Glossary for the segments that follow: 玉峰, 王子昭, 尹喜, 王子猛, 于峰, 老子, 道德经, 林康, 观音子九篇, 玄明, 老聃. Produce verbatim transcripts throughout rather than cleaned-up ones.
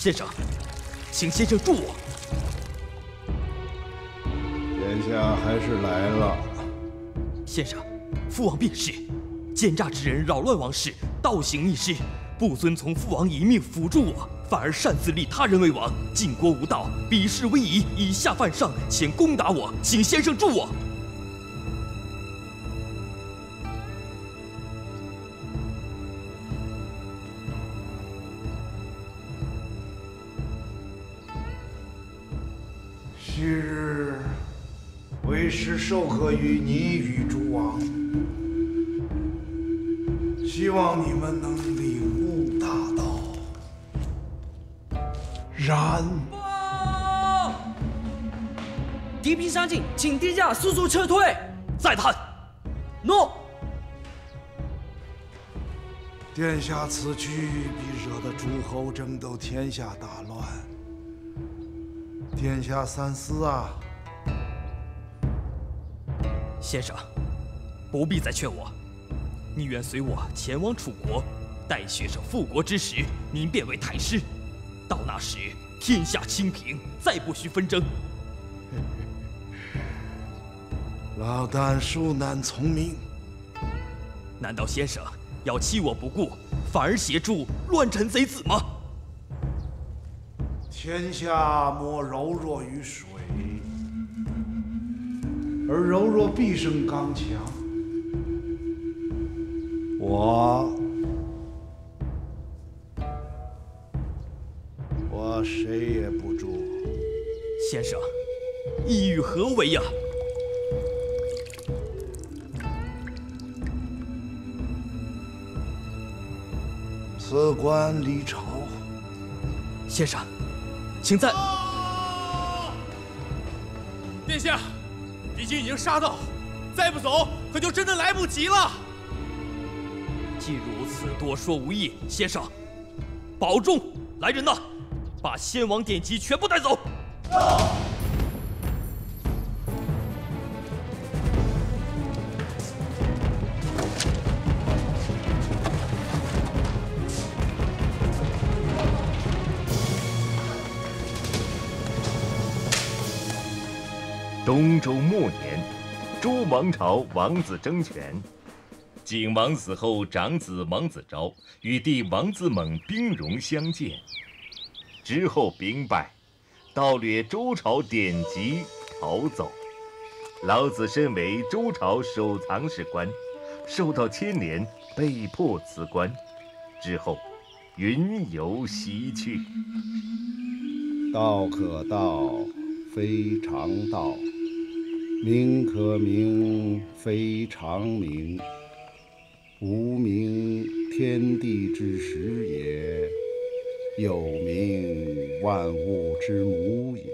先生，请先生助我。殿下还是来了。先生，父王病逝，奸诈之人扰乱王室，倒行逆施，不遵从父王遗命辅助我，反而擅自立他人为王，晋国无道，鄙视威仪，以下犯上，前攻打我，请先生助我。 昔日，为师授课于你与诸王，希望你们能领悟大道。然，敌兵相近，请殿下速速撤退。再谈。诺。殿下此去，必惹得诸侯争斗，天下大乱。 殿下三思啊，先生，不必再劝我。你愿随我前往楚国，待学生复国之时，您便为太师。到那时，天下清平，再不需纷争。老旦恕难从命。难道先生要弃我不顾，反而协助乱臣贼子吗？ 天下莫柔弱于水，而柔弱必胜刚强。我，我谁也不助。先生，意欲何为呀？辞官离朝。先生。 请在。殿下，敌军已经杀到，再不走可就真的来不及了。既如此，多说无益。先生，保重！来人呐，把先王典籍全部带走。啊 东周末年，周王朝王子争权。景王死后，长子王子昭与弟王子猛兵戎相见，之后兵败，盗掠周朝典籍逃走。老子身为周朝守藏史官，受到牵连，被迫辞官，之后云游西去。道可道，非常道。 名可名，非常名。无名，天地之始也；有名，万物之母也。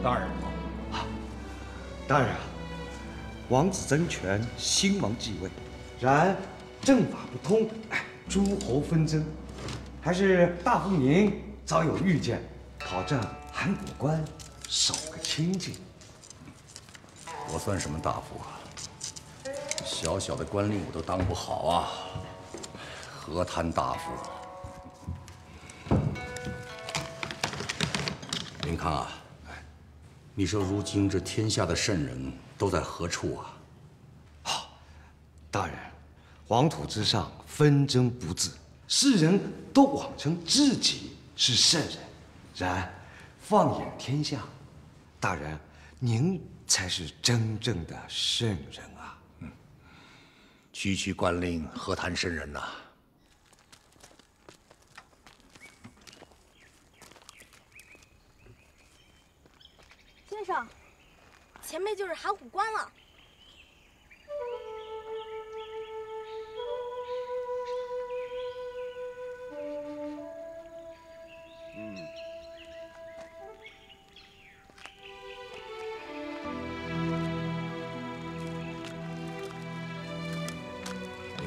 大人。 大人，王子争权，新王继位，然政法不通，诸侯纷争，还是大夫您早有预见，保证函谷关守个清净。我算什么大夫啊？小小的官令我都当不好啊，何谈大夫？林康啊！ 你说如今这天下的圣人都在何处啊？好，大人，王土之上纷争不治，世人都妄称自己是圣人，然放眼天下，大人您才是真正的圣人啊！嗯，区区官令何谈圣人呐、啊？ 先生，前面就是函谷关了。嗯。林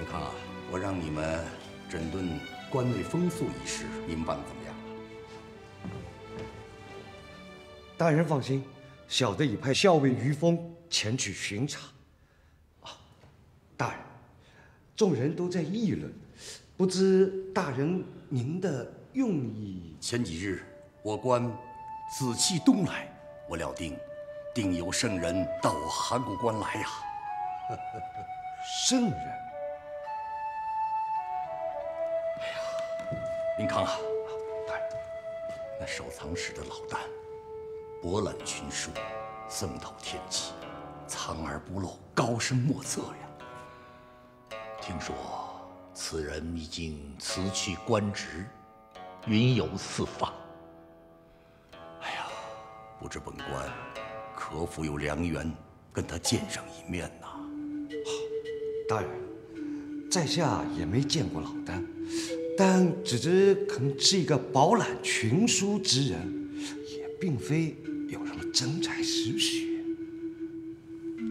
康啊，我让你们整顿官位封肃一事，您办得怎么样了？大人放心，小的已派校尉于峰前去巡查。啊，大人，众人都在议论，不知大人您的用意？前几日，我观紫气东来，我料定，定有圣人到我函谷关来呀、啊。圣人？哎呀，您看啊，大人，那收藏室的老旦。 博览群书，僧道天机，藏而不露，高深莫测呀。听说此人已经辞去官职，云游四方。哎呀，不知本官可否有良缘跟他见上一面呐？好，大人，在下也没见过老丹，但只知可能是一个饱览群书之人，也并非。 有什么真才实学？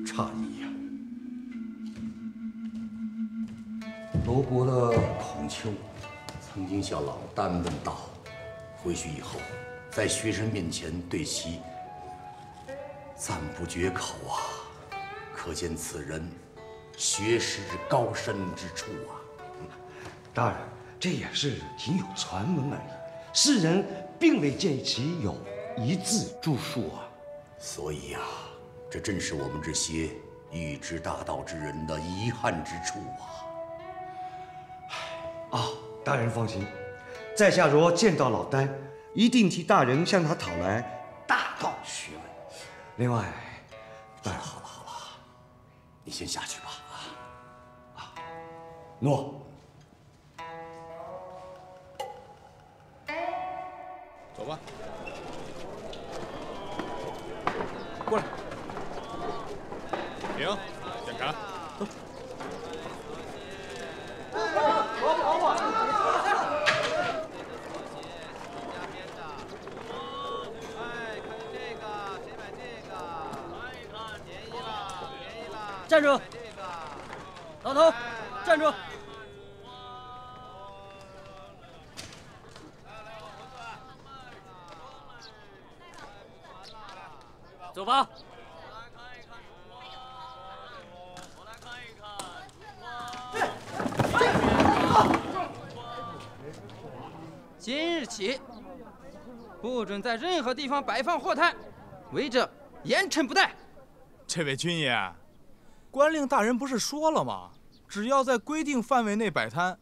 诧异呀！罗伯的孔丘曾经向老旦问道：“回去以后，在学生面前对其赞不绝口啊，可见此人学识高深之处啊。”当然，这也是仅有传闻而已，世人并未见其有。 一字著述啊，所以呀、啊，这正是我们这些欲知大道之人的遗憾之处啊！啊，大人放心，在下若见到老丹，一定替大人向他讨来大道学问。另外，大人好了好了，你先下去吧啊！啊，诺。 走吧。 过来，停，检查，走。站住！老头，站住！ 走吧。今日起，不准在任何地方摆放货摊，违者严惩不贷。这位军爷，官令大人不是说了吗？只要在规定范围内摆摊，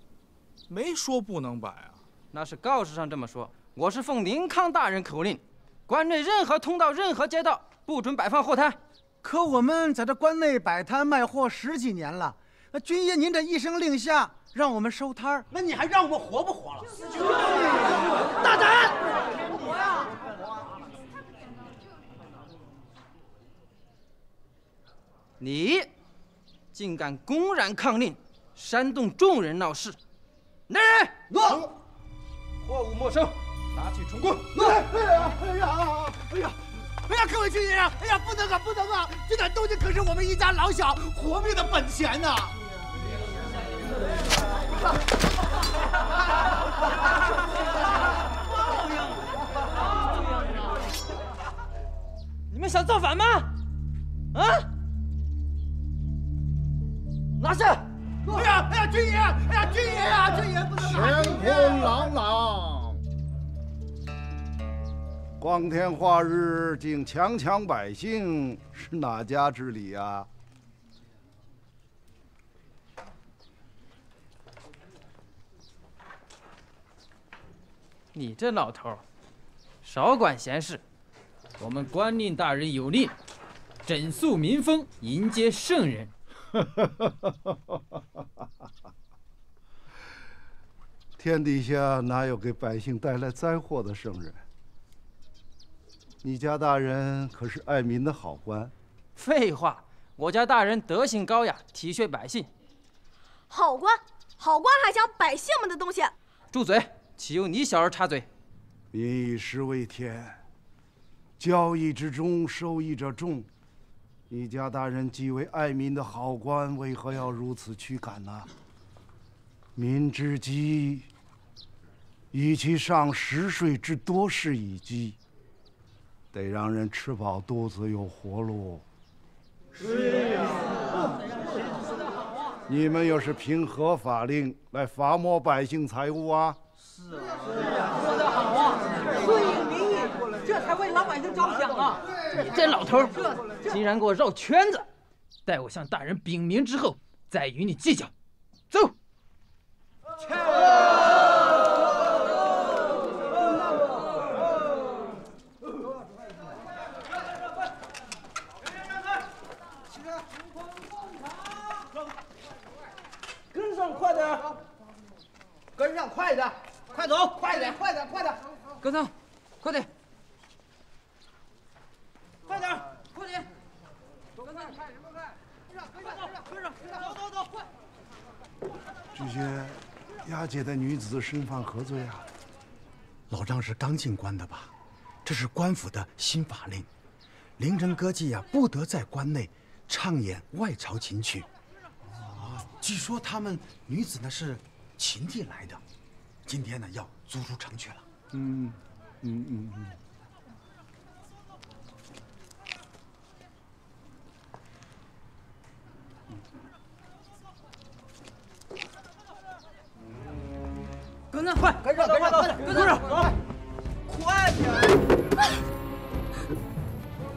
没说不能摆啊。那是告示上这么说，我是奉宁康大人口令，关内任何通道、任何街道。 不准摆放货摊，可我们在这关内摆摊卖货十几年了。那军爷您这一声令下，让我们收摊儿，那你还让我活不活了？大胆！你竟敢公然抗令，煽动众人闹事！来人，诺，货物没收，拿去充公。哎呀，哎呀！ 哎呀，各位军爷啊！哎呀，不能啊，不能啊！这点东西可是我们一家老小活命的本钱呐！你们想造反吗？啊！拿下！哎呀，哎呀，军爷！哎呀，军爷啊，军爷不能！乾坤朗朗。 光天化日竟强抢百姓，是哪家之理啊？你这老头，少管闲事。我们官令大人有令，整肃民风，迎接圣人。天底下哪有给百姓带来灾祸的圣人？ 你家大人可是爱民的好官。废话，我家大人德行高雅，体恤百姓。好官，好官还抢百姓们的东西！住嘴！岂用你小儿插嘴？民以食为天，交易之中受益者众。你家大人既为爱民的好官，为何要如此驱赶呢？民之饥，以其上食税之多是以饥。得让人吃饱肚子有活路。是啊，你们又是凭何法令来罚没百姓财物啊？是啊，说得好啊，顺应民意，这才为老百姓着想啊！你这老头，竟然给我绕圈子！待我向大人禀明之后，再与你计较。走。 跟上，快点，快走，快点，快点，快点，跟上，快点，快点，快点，跟上，看什么看？跟上，跟上，跟上，跟上，走走走，快！这些押解的女子身犯何罪啊？老张是刚进关的吧？这是官府的新法令，凌晨歌妓呀，不得在关内唱演外朝琴曲。 据说他们女子呢是秦地来的，今天呢要逐出城去了。嗯，嗯嗯嗯。跟上，快，跟上，跟上，跟上，快点，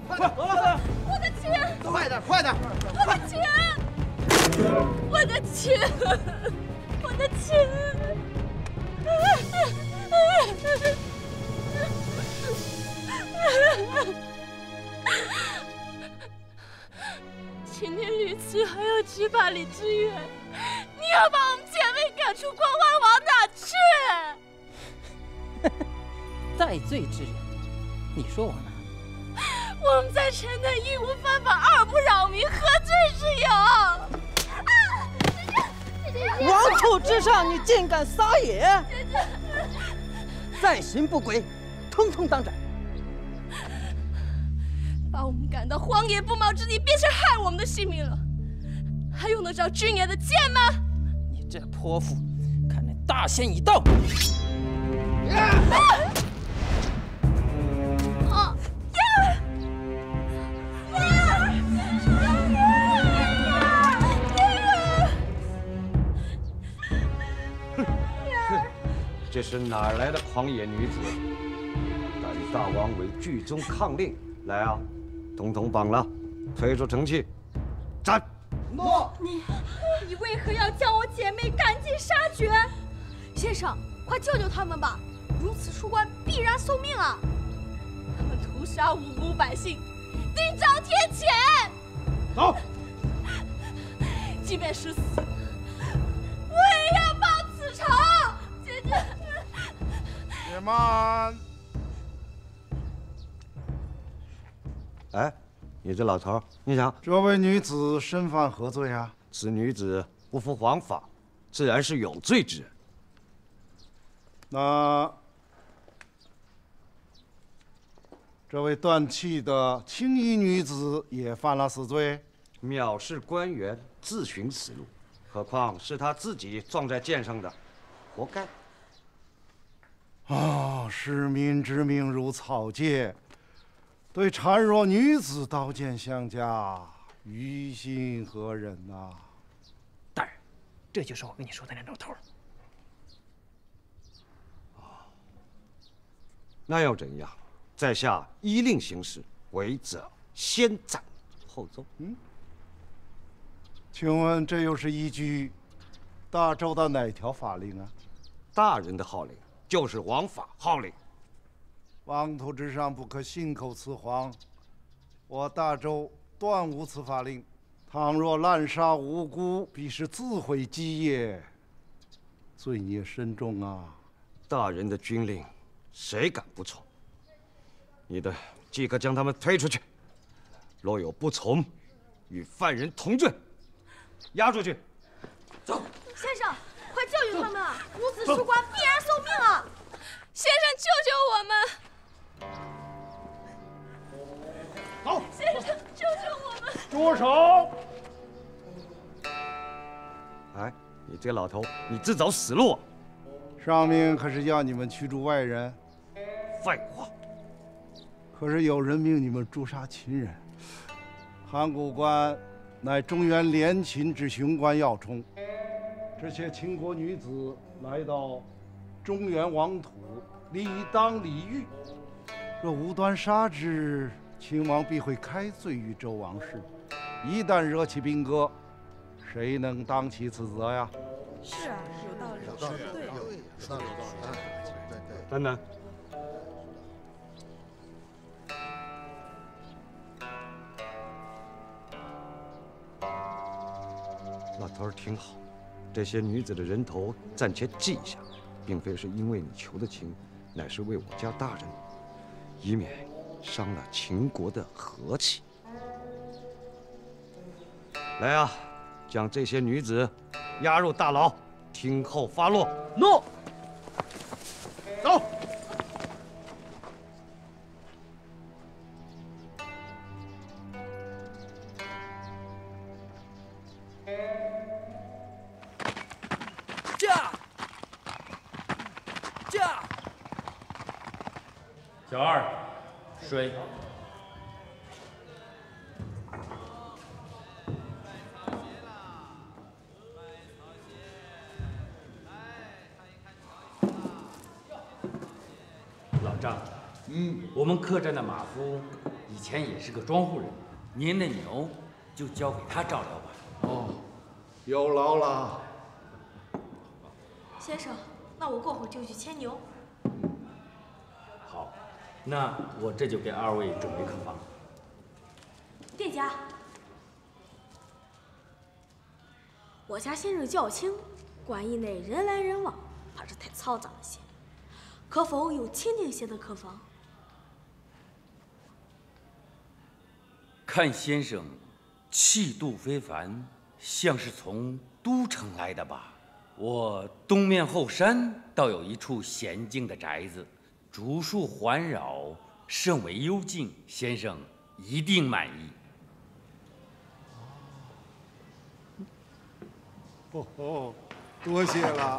快，走吧，我的钱，快点，快点，我的钱。 我的钱，我的钱！今天离去还有几百里之远，你要把我们姐妹赶出关外，往哪去？戴罪之人，你说我呢？我们在城内一无犯法，二不扰民，何罪之有？ 王土之上，你竟敢撒野！再行不轨，通通当斩！把我们赶到荒野不毛之地，便是害我们的性命了，还用得着军爷的剑吗？你这泼妇，看来大限已到！啊 这是哪来的狂野女子？敢与大王为剧中抗令！来啊，统统绑了，推出城去，斩！诺。你，你为何要将我姐妹赶尽杀绝？先生，快救救他们吧！如此出关，必然送命啊！他们屠杀无辜百姓，定遭天谴！走。即便是死，我也要报此仇！姐姐。 且慢！哎，你这老头，你想这位女子身犯何罪啊？此女子不服皇法，自然是有罪之人。那这位断气的青衣女子也犯了死罪？藐视官员，自寻死路，何况是她自己撞在剑上的，活该。 啊！视民之命如草芥，对孱弱女子刀剑相加，于心何忍呐？大人，这就是我跟你说的那老头儿。啊，那又怎样？在下依令行事，违者先斩后奏。嗯，请问这又是依据大周的哪条法令啊？大人的号令。 就是王法号令，王土之上不可信口雌黄。我大周断无此法令。倘若滥杀无辜，必是自毁基业，罪孽深重啊！大人的军令，谁敢不从？你的即刻将他们推出去，若有不从，与犯人同罪，押出去。走，先生。 快救救他们啊！无子出关，必然送命啊！先生，救救我们！走，先生，救救我们！住手！哎，你这老头，你自找死路！上面可是要你们驱逐外人。废话，可是有人命你们诛杀秦人。函谷关乃中原联秦之雄关要冲，这些秦国女子来到中原王土，理当礼遇。若无端杀之，秦王必会开罪于周王室。一旦惹起兵戈，谁能当其此责呀？是啊，有道理，有道理，对，有道理，有道理。对对。丹丹。 老头儿听好，这些女子的人头暂且记一下，并非是因为你求的情，乃是为我家大人，以免伤了秦国的和气。来啊，将这些女子押入大牢，听候发落。诺。走。小二，水。老丈人，嗯，我们客栈的马夫以前也是个庄户人，您的牛就交给他照料吧。哦，有劳了。先生，那我过会儿就去牵牛。 那我这就给二位准备客房。店家，我家先生较轻，馆驿内人来人往，怕是太嘈杂了些，可否有清静些的客房？看先生气度非凡，像是从都城来的吧？我东面后山倒有一处闲静的宅子。 竹树环绕，甚为幽静，先生一定满意。哦吼，多谢了。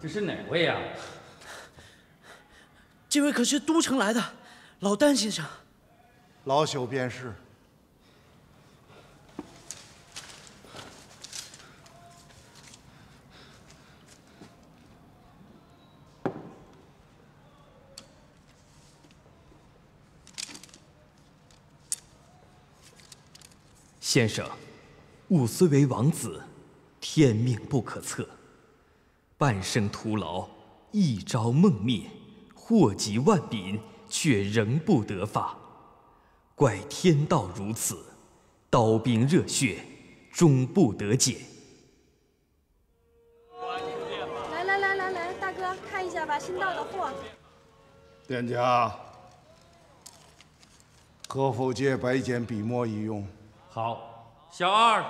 这是哪位啊？这位可是都城来的老丹先生。老朽便是。先生，吾虽为王子，天命不可测，半生徒劳，一朝梦灭，祸及万民，却仍不得发，怪天道如此，刀兵热血，终不得解。来来来来来，大哥看一下吧，新到的货。店家，可否借白简笔墨一用？ 好，小二，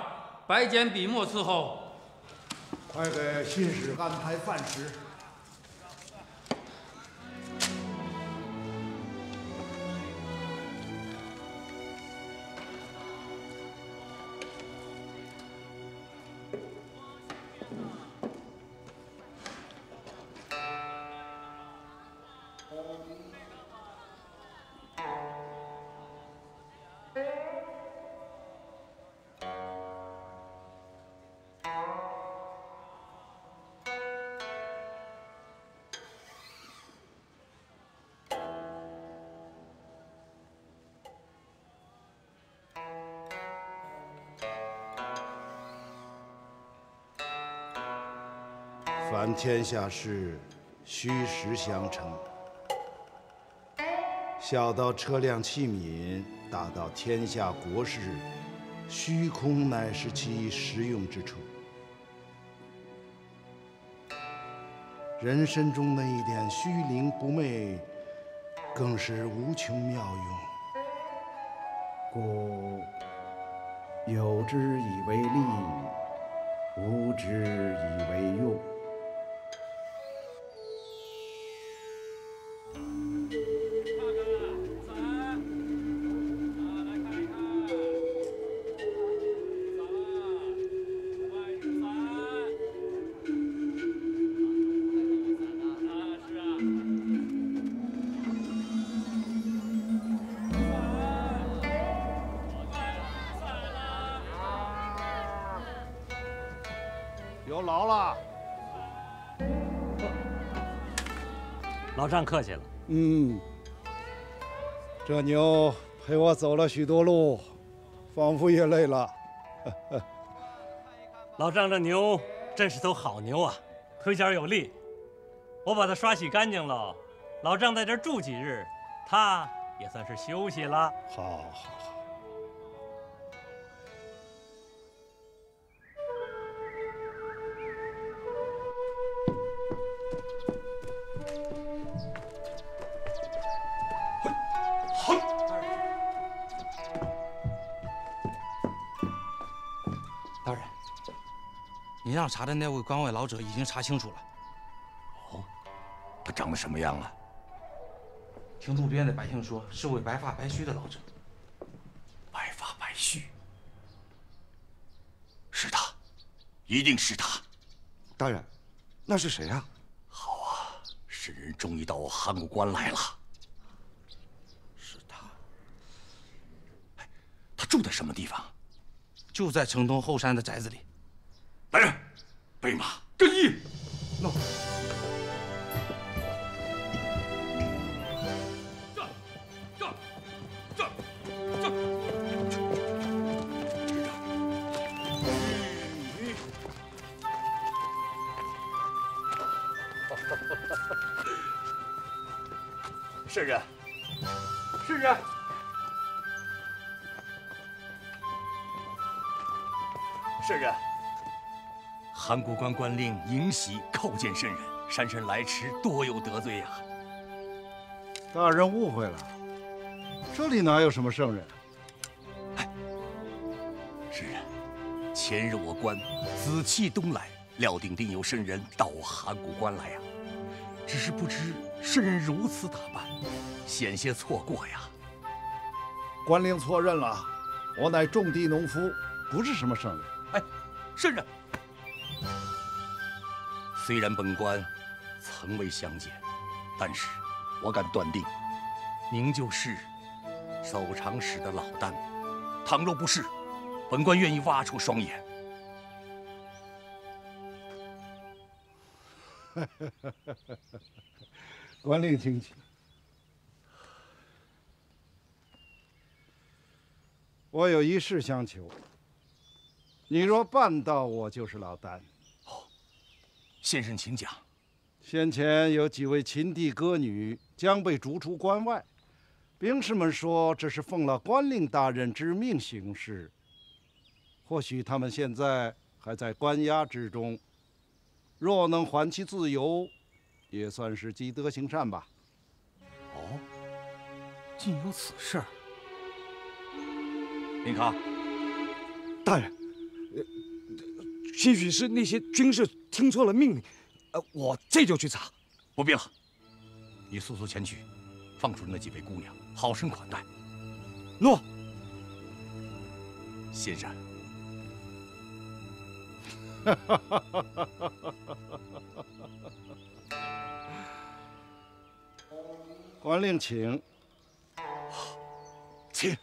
白简笔墨伺候。快给信使安排饭食。凡天下事，虚实相成。小到车辆器皿，大到天下国事，虚空乃是其实用之处。人身中的一点虚灵不昧，更是无穷妙用。故有之以为利，无之以为用。劳了。老丈客气了。嗯，这牛陪我走了许多路，仿佛也累了。老丈这牛真是头好牛啊，腿脚有力。我把它刷洗干净了，老丈在这住几日，它也算是休息了。好，好，好。 你让查的那位关外老者已经查清楚了。哦，他长得什么样啊？听路边的百姓说，是位白发白须的老者。白发白须，是他，一定是他。大人，那是谁啊？好啊，神人终于到我函谷关来了。是他。哎，他住在什么地方？就在城东后山的宅子里。 来人，备马，更衣。那这、这、这、这，是人，是人。 函谷关官令迎袭叩见圣人，姗姗来迟，多有得罪呀、啊！大人误会了，这里哪有什么圣人？哎，圣人，前日我观紫气东来，料定定有圣人到我函谷关来呀、啊。只是不知圣人如此打扮，险些错过呀。官令错认了，我乃种地农夫，不是什么圣人。哎，圣人。 虽然本官曾未相见，但是我敢断定，您就是走长史的老聃。倘若不是，本官愿意挖出双眼。官令请起。我有一事相求，你若办到，我就是老聃。 先生，请讲。先前有几位秦地歌女将被逐出关外，兵士们说这是奉了官令大人之命行事。或许他们现在还在关押之中，若能还其自由，也算是积德行善吧。哦，竟有此事！林康，大人。 兴许是那些军士听错了命令，呃，我这就去查。不必了，你速速前去，放出那几位姑娘，好生款待。诺。先生。官令请，请。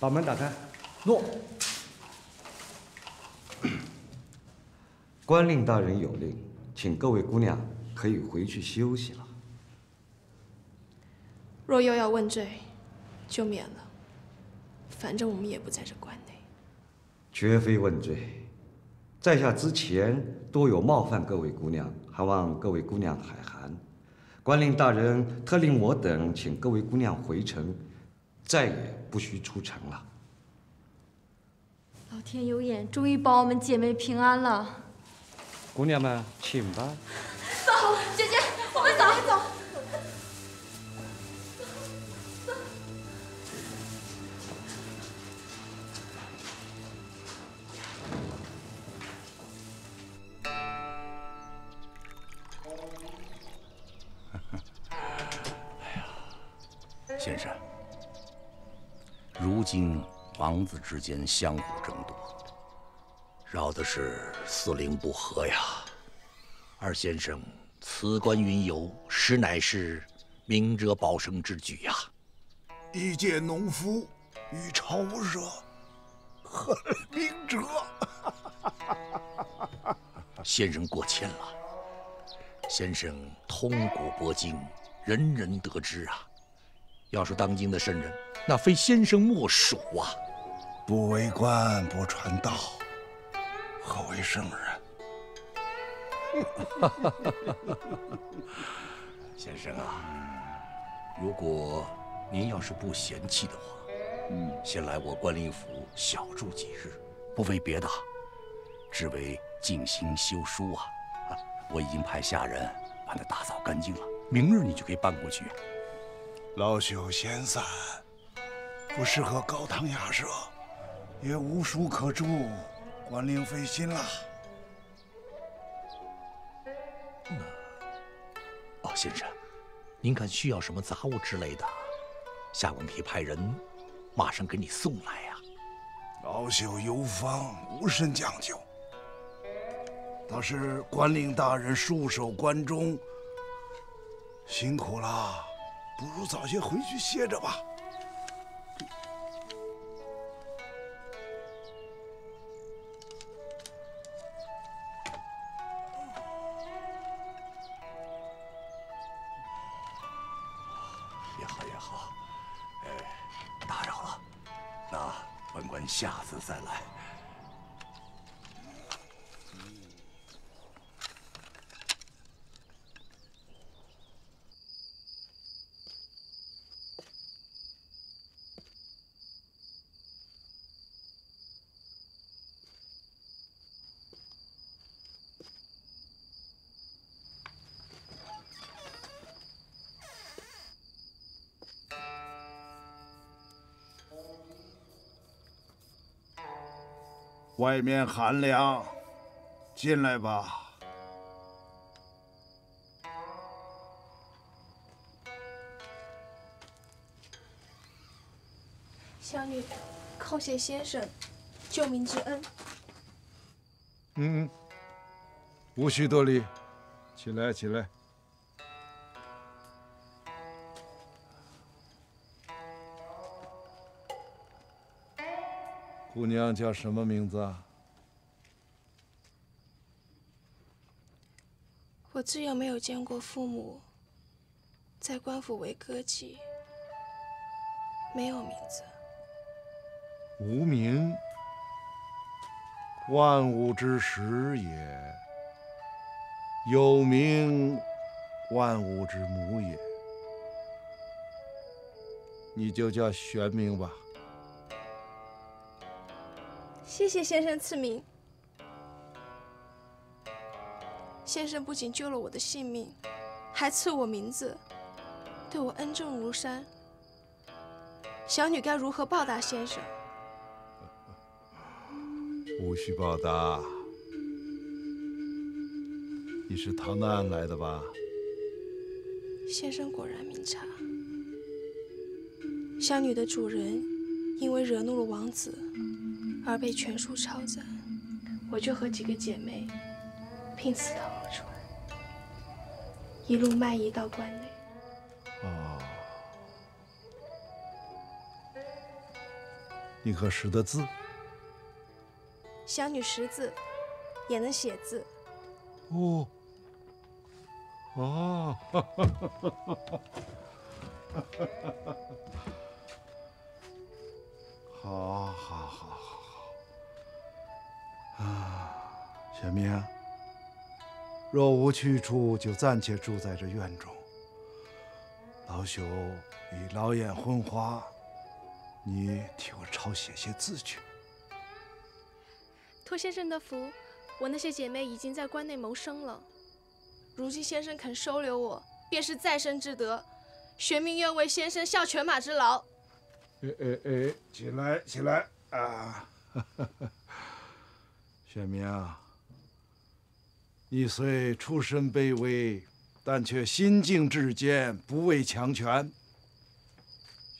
把门打开。诺。官令大人有令，请各位姑娘可以回去休息了。若又要问罪，就免了。反正我们也不在这关内。绝非问罪，在下之前多有冒犯各位姑娘，还望各位姑娘海涵。官令大人特令我等请各位姑娘回城。 再也不需出城了。老天有眼，终于保我们姐妹平安了。姑娘们，请吧。走，姐姐，我们走，走。哎呀，先生。 如今王子之间相互争夺，扰的是四邻不和呀。二先生辞官云游，实乃是明哲保身之举呀、啊！一介农夫与朝奢，何来明哲？先生过谦了，先生通古博今，人人得知啊。要说当今的圣人，那非先生莫属啊！不为官，不传道，何为圣人？先生啊，如果您要是不嫌弃的话，嗯，先来我观林府小住几日，不为别的，只为静心修书啊。我已经派下人把它打扫干净了，明日你就可以搬过去。老朽闲散，不适合高堂雅舍，也无书可著，管令费心了。哦，先生，您看需要什么杂物之类的，下官可以派人马上给你送来呀、啊。老朽游方，无甚讲究，倒是管令大人戍守关中，辛苦了。 不如早些回去歇着吧。也好也好，呃，打扰了，那本官下次再来。 外面寒凉，进来吧。小女叩谢先生救命之恩。嗯，无需多礼，起来，起来。 姑娘叫什么名字啊？我自幼没有见过父母，在官府为歌妓，没有名字。无名，万物之始也；有名，万物之母也。你就叫玄明吧。 谢谢先生赐名。先生不仅救了我的性命，还赐我名字，对我恩重如山。小女该如何报答先生？无需报答。你是唐南来的吧？先生果然明察。小女的主人因为惹怒了王子。 而被全书抄斩，我就和几个姐妹拼死逃了出来，一路卖艺到关内。哦，你可识得字？小女识字，也能写字。哦，哦，哈哈哈哈哈！好，好，好，好。 啊，小明，若无去处，就暂且住在这院中。老朽已老眼昏花，你替我抄写些字去。托先生的福，我那些姐妹已经在关内谋生了。如今先生肯收留我，便是再生之德。玄明愿为先生效犬马之劳。哎哎哎，起来起来啊！玄明啊，你虽出身卑微，但却心境至坚，不畏强权。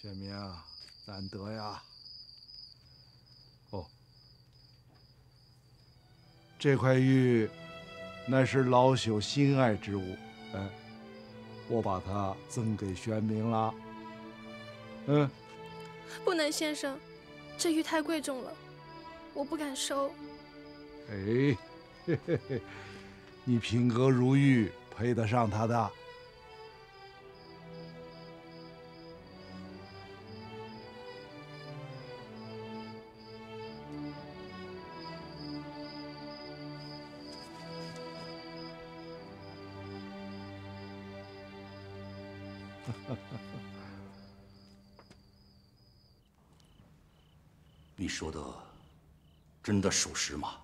玄明啊，难得呀！哦，这块玉乃是老朽心爱之物，哎，我把它赠给玄冥了。嗯，不能，先生，这玉太贵重了，我不敢收。哎，嘿嘿嘿，你品格如玉，配得上它的。 你说的真的属实吗？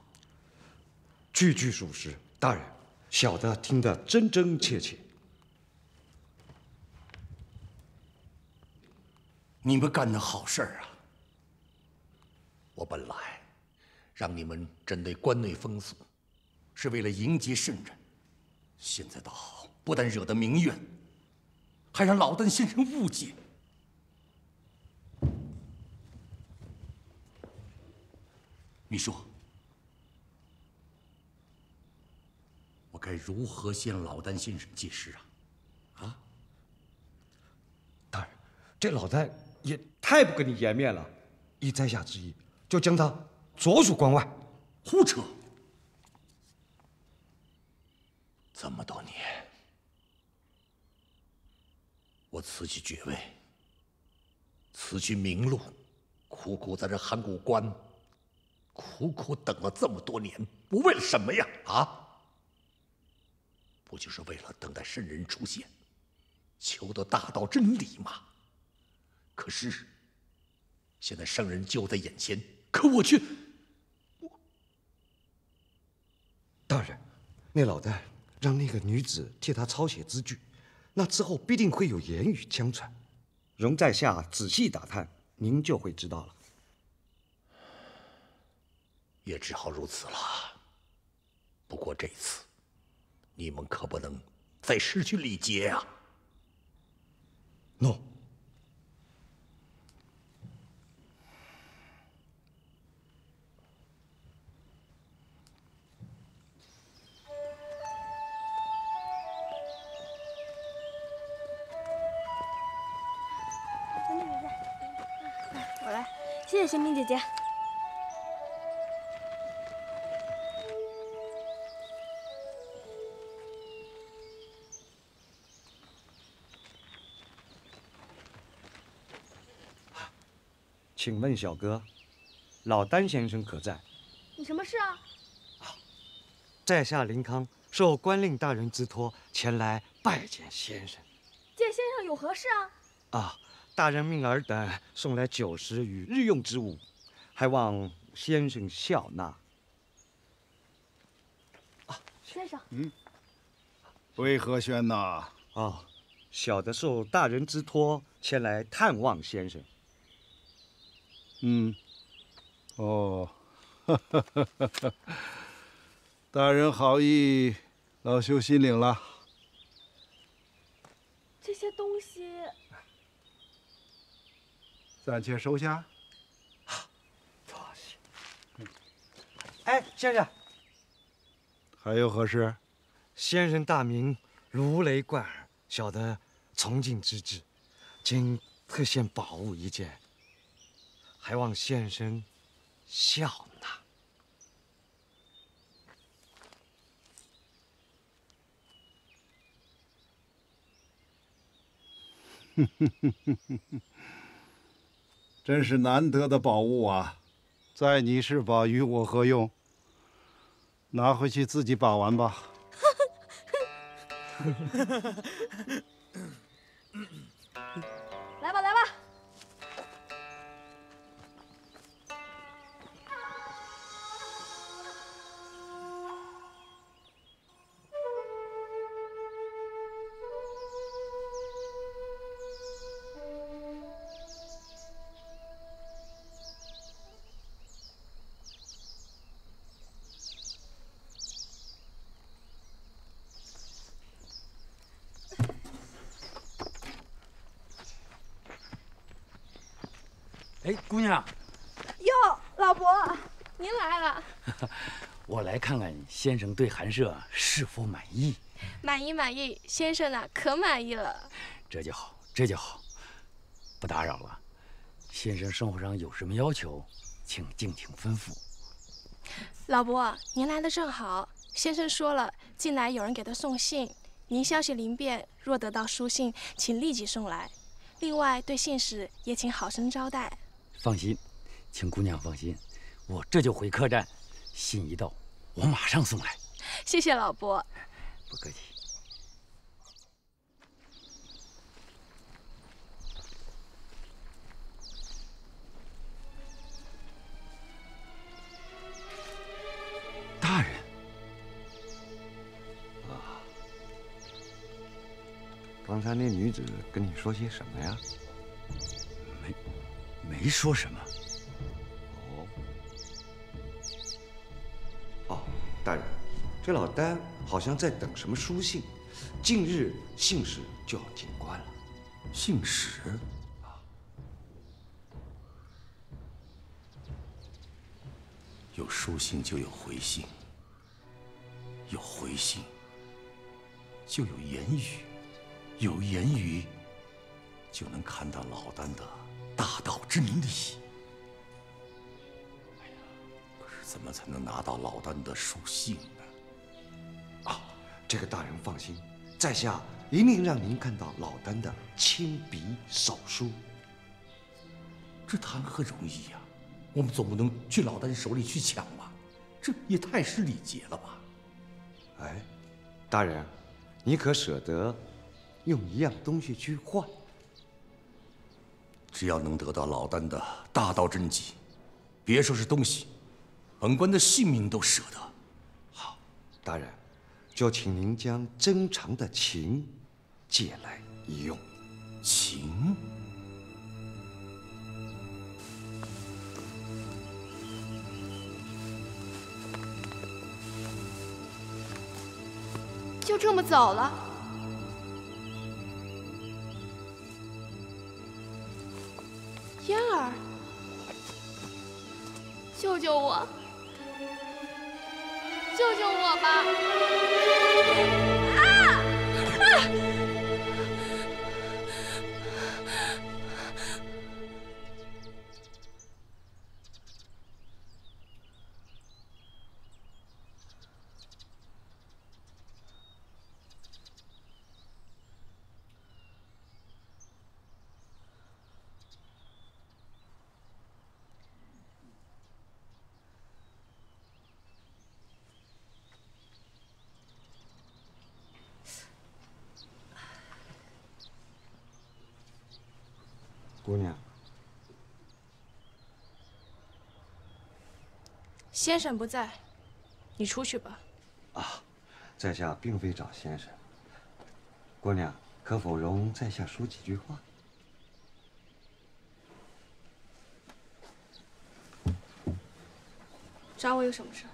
句句属实，大人，小的听得真真切切。你们干的好事儿啊！我本来让你们针对关内风俗，是为了迎接圣人，现在倒好，不但惹得民怨。 还让老邓先生误解。你说，我该如何向老邓先生解释啊？啊！大人，这老邓也太不给你颜面了，依在下之意，就将他逐出关外。胡扯！这么多年。 我辞去爵位，辞去名禄，苦苦在这函谷关，苦苦等了这么多年，我为了什么呀？啊，不就是为了等待圣人出现，求得大道真理吗？可是，现在圣人就在眼前，可我却……我大人，那老旦让那个女子替他抄写字句。 那之后必定会有言语相传，容在下仔细打探，您就会知道了。也只好如此了。不过这次，你们可不能再失去礼节啊！诺。谢谢玄冥姐姐。请问小哥，老丹先生可在？你什么事啊？在下林康，受官令大人之托前来拜见先生。见先生有何事啊？啊。 大人命尔等送来酒食与日用之物，还望先生笑纳。啊，先生，嗯，为何喧闹？哦，小的受大人之托前来探望先生。嗯，哦，哈哈哈哈哈！大人好意，老朽心领了。这些东西。 暂且收下。多谢。哎，先生，还有何事？先生大名如雷贯耳，小的崇敬之至，今特献宝物一件，还望先生笑纳。哼哼哼哼哼哼。 真是难得的宝物啊，在你是宝，与我何用？拿回去自己把玩吧。来吧，来吧。哎，姑娘，哟，老伯，您来了。我来看看先生对寒舍是否满意。满意满意，先生呐、啊、可满意了。这就好，这就好。不打扰了，先生生活上有什么要求，请敬请吩咐。老伯，您来的正好。先生说了，近来有人给他送信，您消息灵便，若得到书信，请立即送来。另外，对信使也请好生招待。放心，请姑娘放心，我这就回客栈。信一到，我马上送来。谢谢老伯。不客气。大人。啊，刚才那女子跟你说些什么呀？没，没说什么。 大人，这老丹好像在等什么书信，近日信使就要停官了。信使啊，有书信就有回信，有回信就有言语，有言语就能看到老丹的大道之明的意。 怎么才能拿到老丹的书信呢？啊，这个大人放心，在下一定让您看到老丹的亲笔手书。这谈何容易呀！我们总不能去老丹手里去抢吧？这也太失礼节了吧！哎，大人，你可舍得用一样东西去换？只要能得到老丹的大道真迹，别说是东西。 本官的性命都舍得。好，大人，就请您将珍藏的琴借来一用。琴？就这么走了？嫣儿，救救我！ 救救我吧！啊啊！姑娘，先生不在，你出去吧。啊，在下并非找先生。姑娘，可否容在下说几句话？找我有什么事？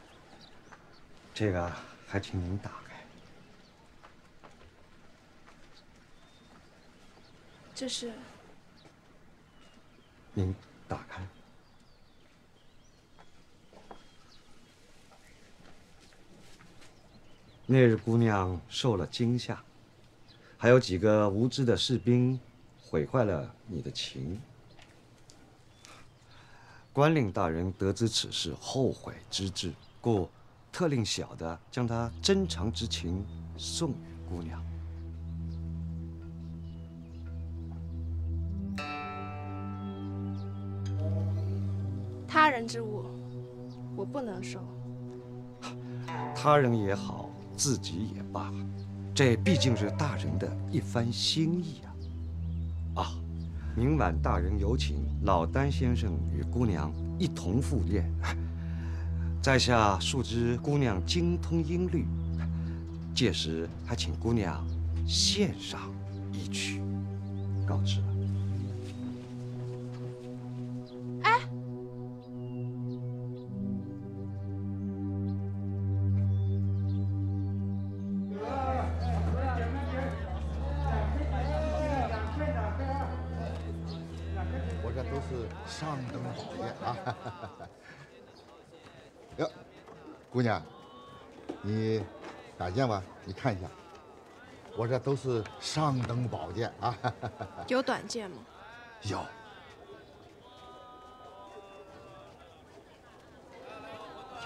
这个还请您打开。这是。 您打开。那日姑娘受了惊吓，还有几个无知的士兵毁坏了你的琴。官令大人得知此事，后悔之至，故特令小的将他珍藏之琴送与姑娘。 他人之物，我不能收。他人也好，自己也罢，这毕竟是大人的一番心意啊！啊，明晚大人有请老丹先生与姑娘一同赴宴。在下素知姑娘精通音律，届时还请姑娘献上一曲。告辞了。 上等酒店啊！哟，姑娘，你敢见吧？你看一下，我这都是上等宝剑啊！有短剑吗？有。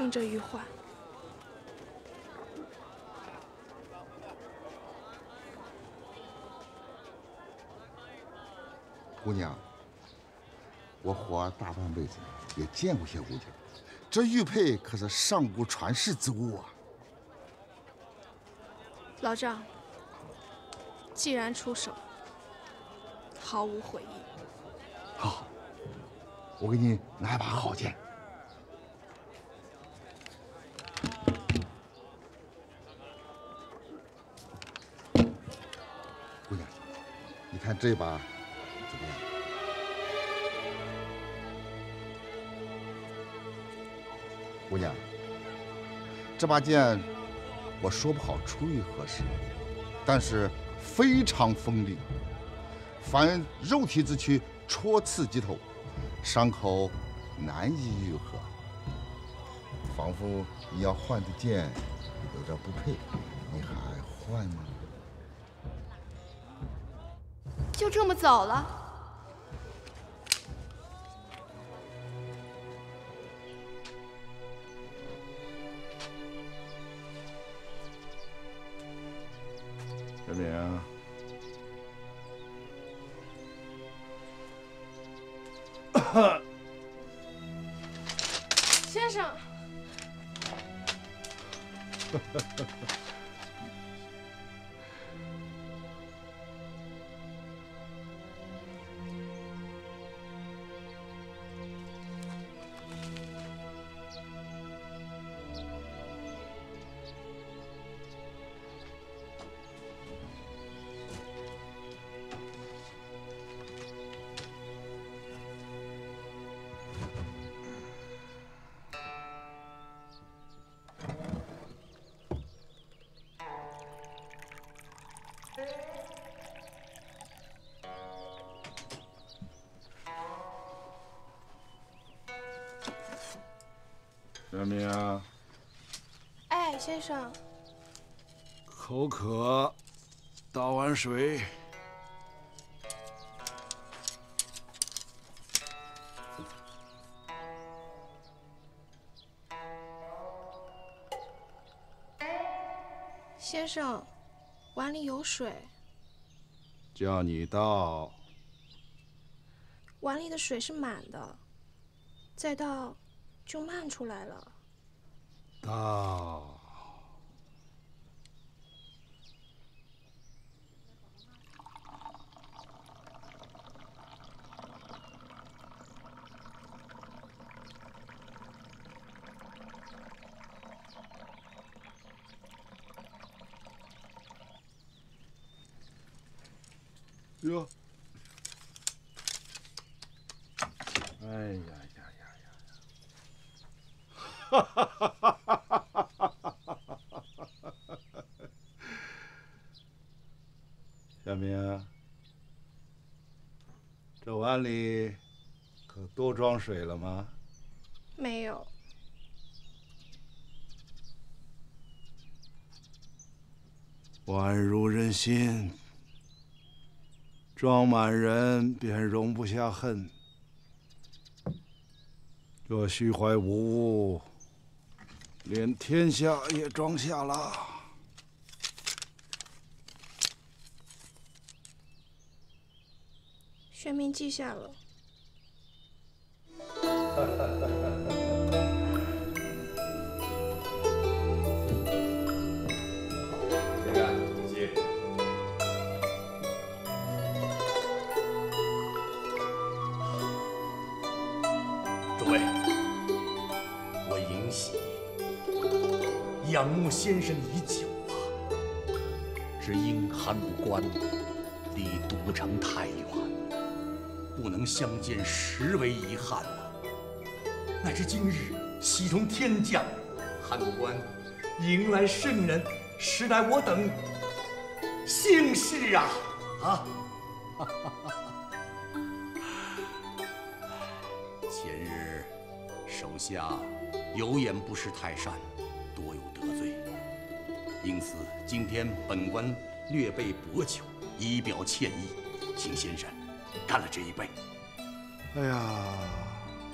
用这玉环。 姑娘，我活大半辈子也见过些武将，这玉佩可是上古传世之物啊。老丈，既然出手，毫无悔意。好，我给你拿一把好剑。姑娘，你看这把。 姑娘，这把剑我说不好出于何时，但是非常锋利，凡肉体之躯戳刺即透，伤口难以愈合，仿佛你要换的剑有点不配，你还换吗？就这么走了？ 小明，先生，小明啊，哎，先生，口渴，倒碗水。先生，碗里有水。叫你倒。碗里的水是满的，再倒。 就漫出来了。倒。哟。哎呀！ 哈哈哈哈哈！小明，这碗里可多装水了吗？没有。宛如人心，装满人便容不下恨。若虚怀无物。 连天下也装下了。玄明记下了。这个，接。诸位，我迎喜。 仰慕先生已久啊，只因函谷关离都城太远，不能相见，实为遗憾呐、啊。乃至今日喜从天降，函谷关迎来圣人，实乃我等幸事啊！啊！前日手下有眼不识泰山。多有得罪，因此今天本官略备薄酒，以表歉意，请先生干了这一杯。哎呀，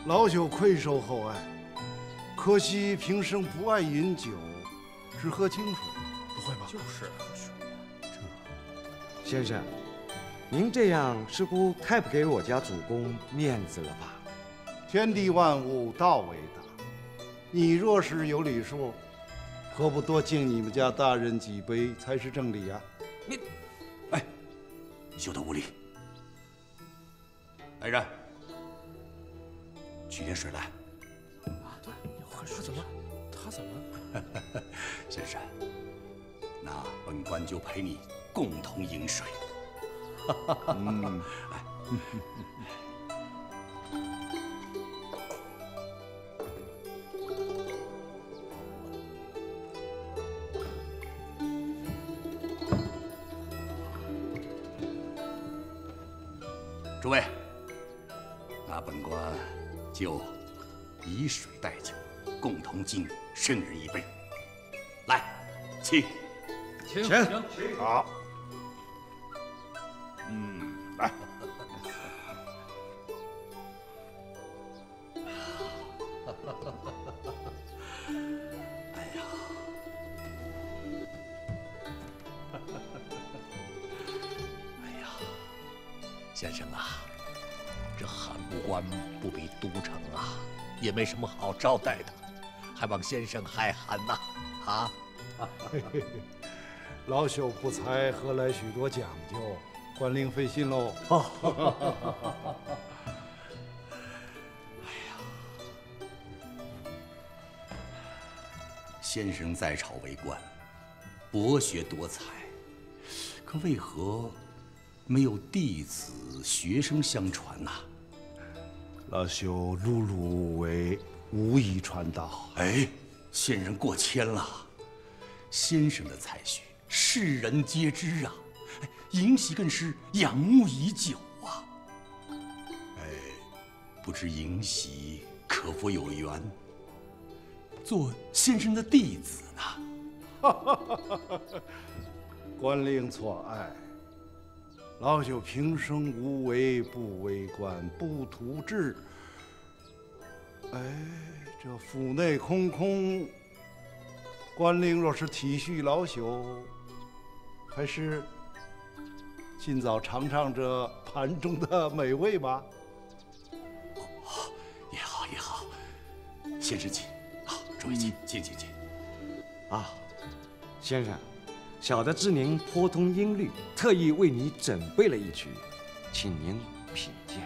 老朽愧受厚爱，可惜平生不爱饮酒，只喝清水。不会吧？就是，这先生，您这样似乎太不给我家主公面子了吧？ 天地万物，道为大。你若是有礼数，何不多敬你们家大人几杯才是正理啊？你，哎，休得无礼！来人，取点水来。啊，对，要喝水。怎么？他怎么？先生，那本官就陪你共同饮水。哈哈哈！来。 诸位，那本官就以水代酒，共同敬圣人一杯。来，请，请，请，好。嗯，来。哎呀，哎呀，先生啊！ 这函谷关不比都城啊，也没什么好招待的，还望先生海涵呐！啊，老朽不才，何来许多讲究？官令费心喽！哎呀，先生在朝为官，博学多才，可为何没有弟子学生相传呐？ 老朽碌碌无为，无以传道。哎，先人过谦了。先生的才学，世人皆知啊，尹喜更是仰慕已久啊。哎，不知尹喜可否有缘做先生的弟子呢？官令错爱。 老朽平生无为，不为官，不图志。哎，这府内空空，官令若是体恤老朽，还是尽早尝尝这盘中的美味吧。好，也好，也好。先生请，好，诸位请，请，请，请。啊，先生。 小的知您颇通音律，特意为你准备了一曲，请您品鉴。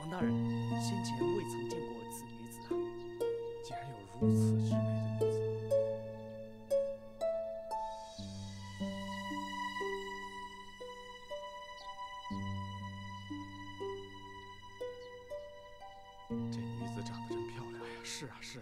王大人，先前未曾见过。 竟然有如此之美的女子！这女子长得真漂亮呀！是啊，是啊。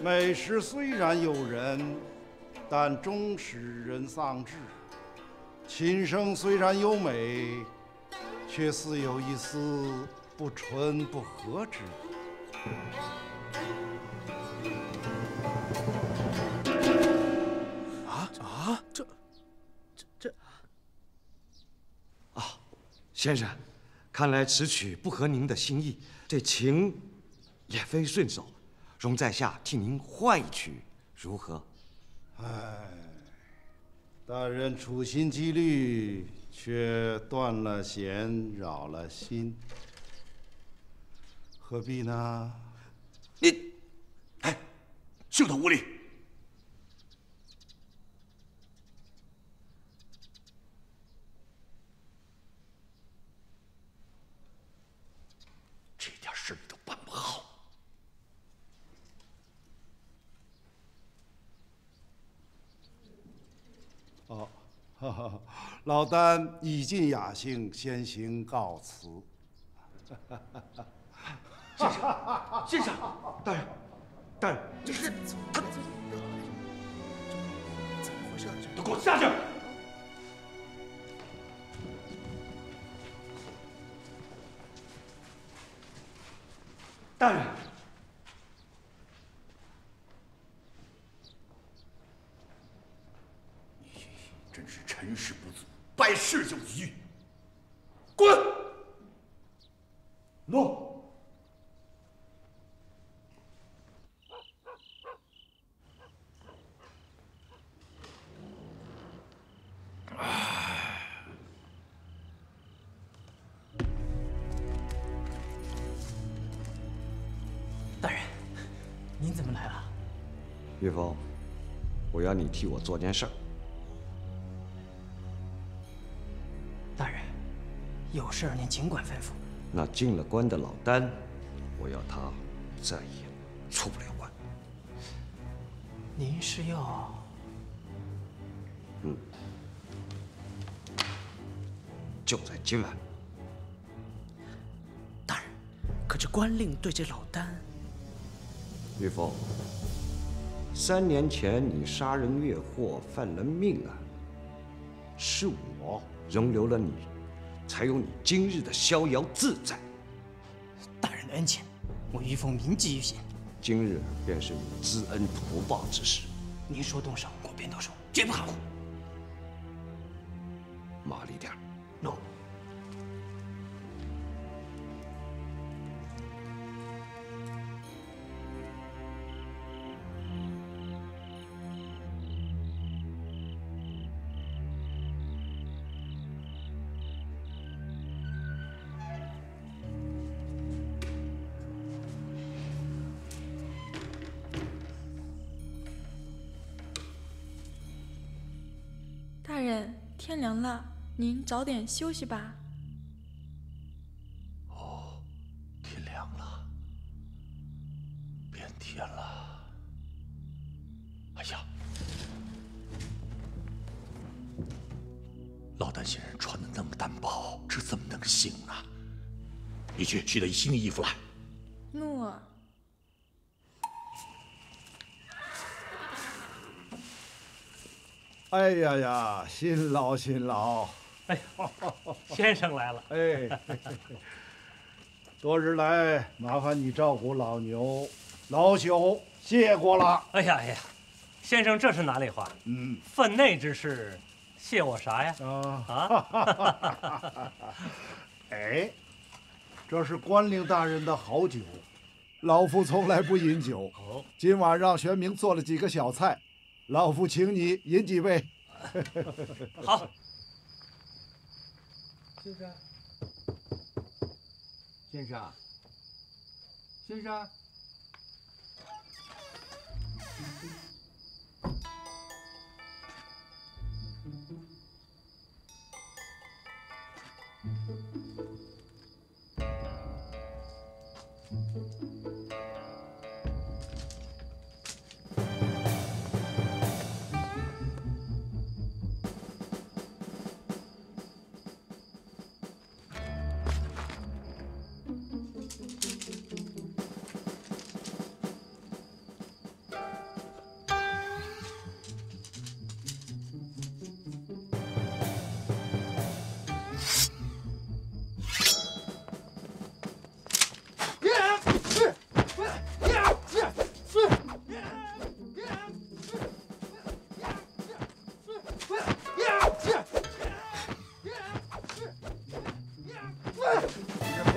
美食虽然诱人，但终使人丧志；琴声虽然优美，却似有一丝不纯不和之意。啊啊！这、这、这！啊，先生，看来此曲不合您的心意，这情也非顺手，容在下替您换一曲，如何？哎，大人处心积虑，却断了弦，扰了心，何必呢？你，哎，休得无礼！ 事你都办不好，哦，哈哈，老聃已尽雅兴，先行告辞。先生，先生，大人，大人，这是他，都给我下去！ 大人，你真是成事不足，败事有余。滚！诺。玉峰，我要你替我做件事儿。大人，有事儿您尽管吩咐。那进了关的老聃，我要他再也出不了关。您是要……嗯，就在今晚。大人，可这官令对这老聃……玉峰。 三年前，你杀人越货，犯了命案，是我容留了你，才有你今日的逍遥自在。大人的恩情，我玉峰铭记于心。今日便是你知恩图报之时。您说动手，我便动手，绝不含糊。麻利点儿。诺。 天凉了，您早点休息吧。哦，天凉了，变天了。哎呀，老聃先生穿的那么单薄，这怎么能行呢？你去取点新衣服来。诺。 哎呀呀，辛劳辛劳！哎呀，先生来了。哎，多日来麻烦你照顾老牛，老朽谢过了。哎呀哎呀，先生这是哪里话？嗯，分内之事，谢我啥呀？啊！哎，这是官令大人的好酒，老夫从来不饮酒。今晚让玄明做了几个小菜。 老夫请你饮几杯。好，先生，先生，先生，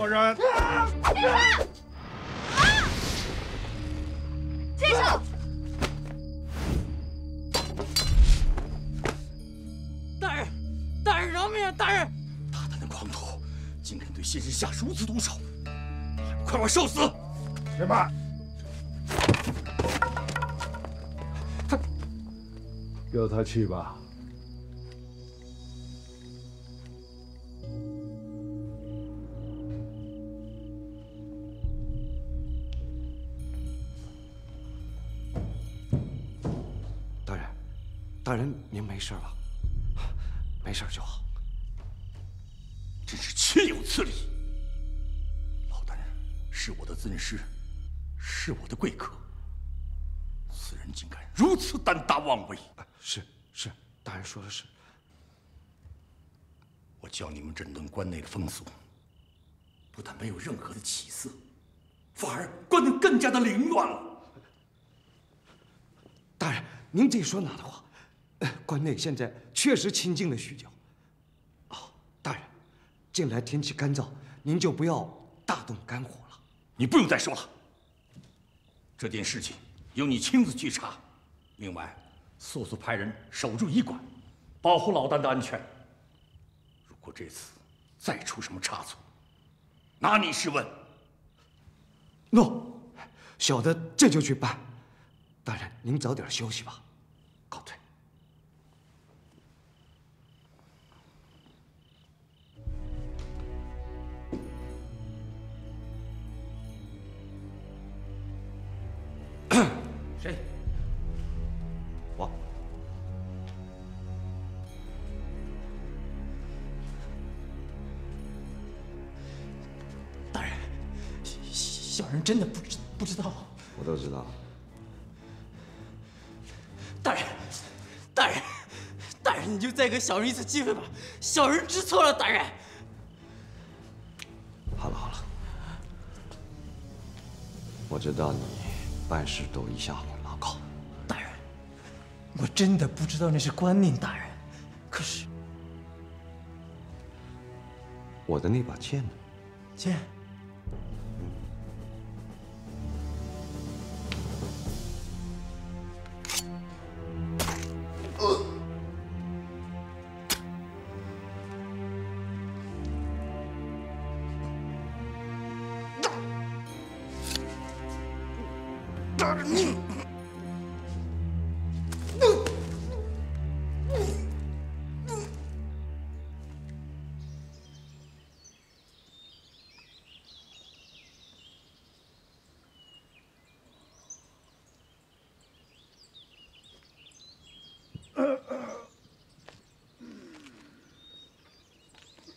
果然。啊！啊！接手！大人，大人饶命！大人，大胆的狂徒，竟敢对先生下如此毒手，还不快快受死！且慢，他，让他去吧。 大人，您没事吧？没事就好。真是岂有此理！老大人是我的尊师，是我的贵客，此人竟敢如此胆大妄为！是是，大人说的是。我教你们整顿关内的风俗，不但没有任何的起色，反而关得更加的凌乱了。大人，您这说哪的话？ 关内现在确实清静了许久。哦，大人，近来天气干燥，您就不要大动肝火了。你不用再说了，这件事情由你亲自去查。另外，速速派人守住医馆，保护老旦的安全。如果这次再出什么差错，拿你是问。诺，小的这就去办。大人，您早点休息吧。告退。 谁？我。大人，小人真的不知不知道。我都知道。大人，大人，大人，你就再给小人一次机会吧。小人知错了，大人。好了好了，我知道你。 办事都一下火老高，大人，我真的不知道那是官令，大人。可是我的那把剑呢？剑。呃。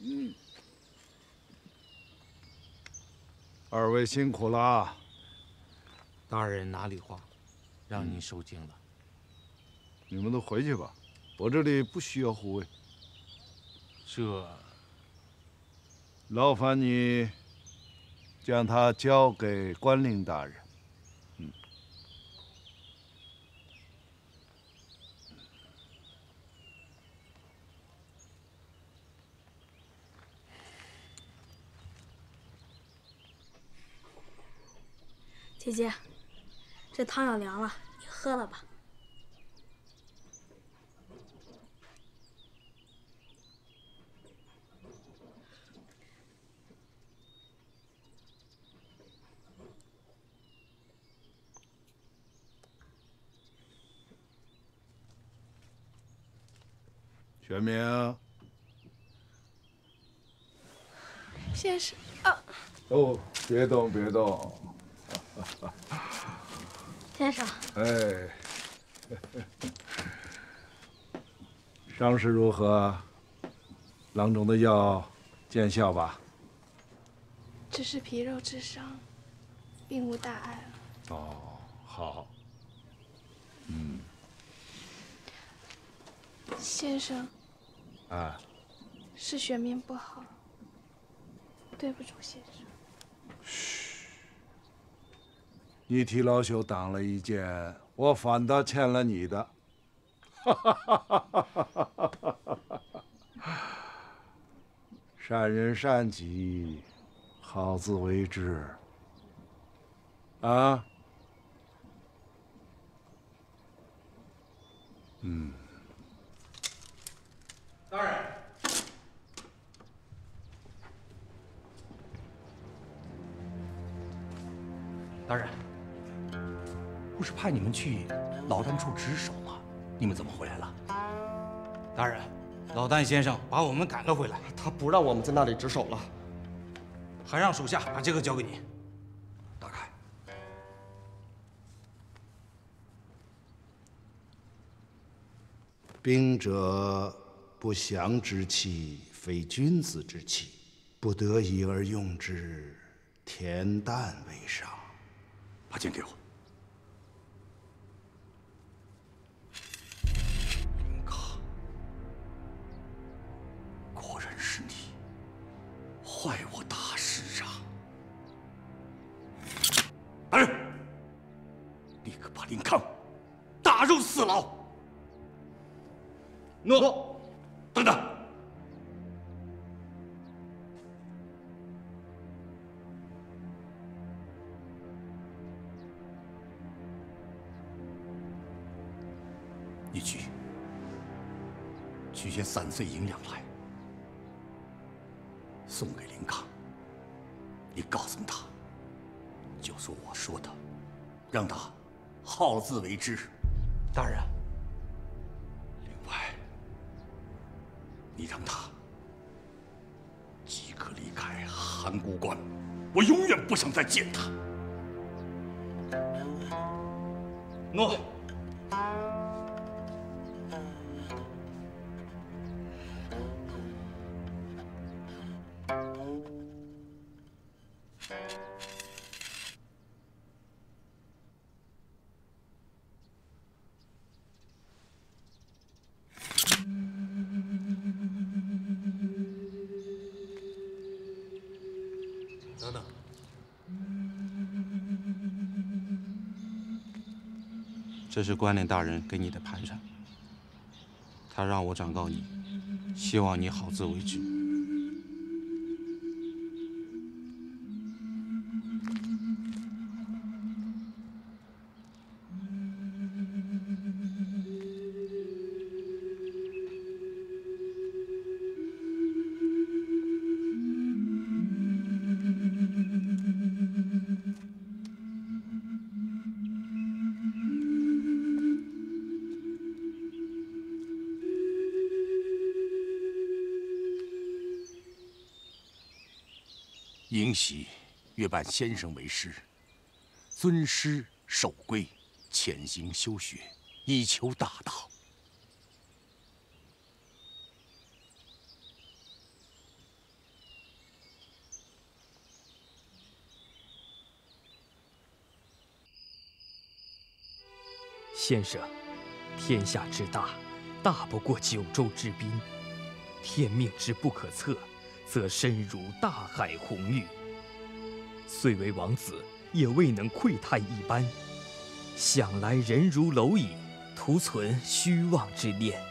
你，二位辛苦了啊。 大人哪里话，让您受惊了。你们都回去吧，我这里不需要护卫。这，劳烦你将它交给关令大人。嗯。姐姐。 这汤要凉了，你喝了吧。玄明，先生啊！哦，别动，别动。先生，哎，伤势如何？郎中的药见效吧？只是皮肉之伤，并无大碍了。哦，好。嗯。先生。啊。是玄明不好，对不住先生。嘘。 你替老朽挡了一箭，我反倒欠了你的。善人善己，好自为之。啊，嗯，大人，大人，不是派你们去老旦处值守吗？你们怎么回来了？大人，老旦先生把我们赶了回来，他不让我们在那里值守了。 还让属下把这个交给你，打开。兵者，不祥之器，非君子之器，不得已而用之，恬淡为上。把剑给我。林卡，果然是你，坏我大。 大人，立刻把林康打入死牢。诺。等等，你去取些散碎营养来，送给林康。你告诉他。 就说我说的，让他好自为之。大人，另外，你让他即刻离开函谷关，我永远不想再见他。诺。这是关联大人给你的盘缠，他让我转告你，希望你好自为之。迎喜月拜先生为师，尊师守规，潜行修学，以求大道。先生，天下之大，大不过九州之滨；天命之不可测。 则身如大海红玉，虽为王子，也未能窥探一斑。想来人如蝼蚁，徒存虚妄之念，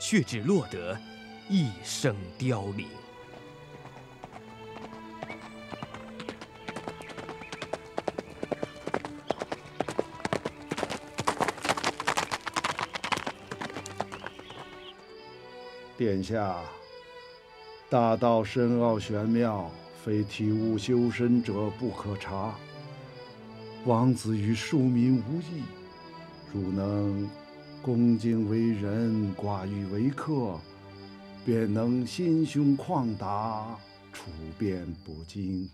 却只落得一生凋零。殿下。 大道深奥玄妙，非体悟修身者不可察。王子与庶民无异，汝能恭敬为人，寡欲为客，便能心胸旷达，处变不惊。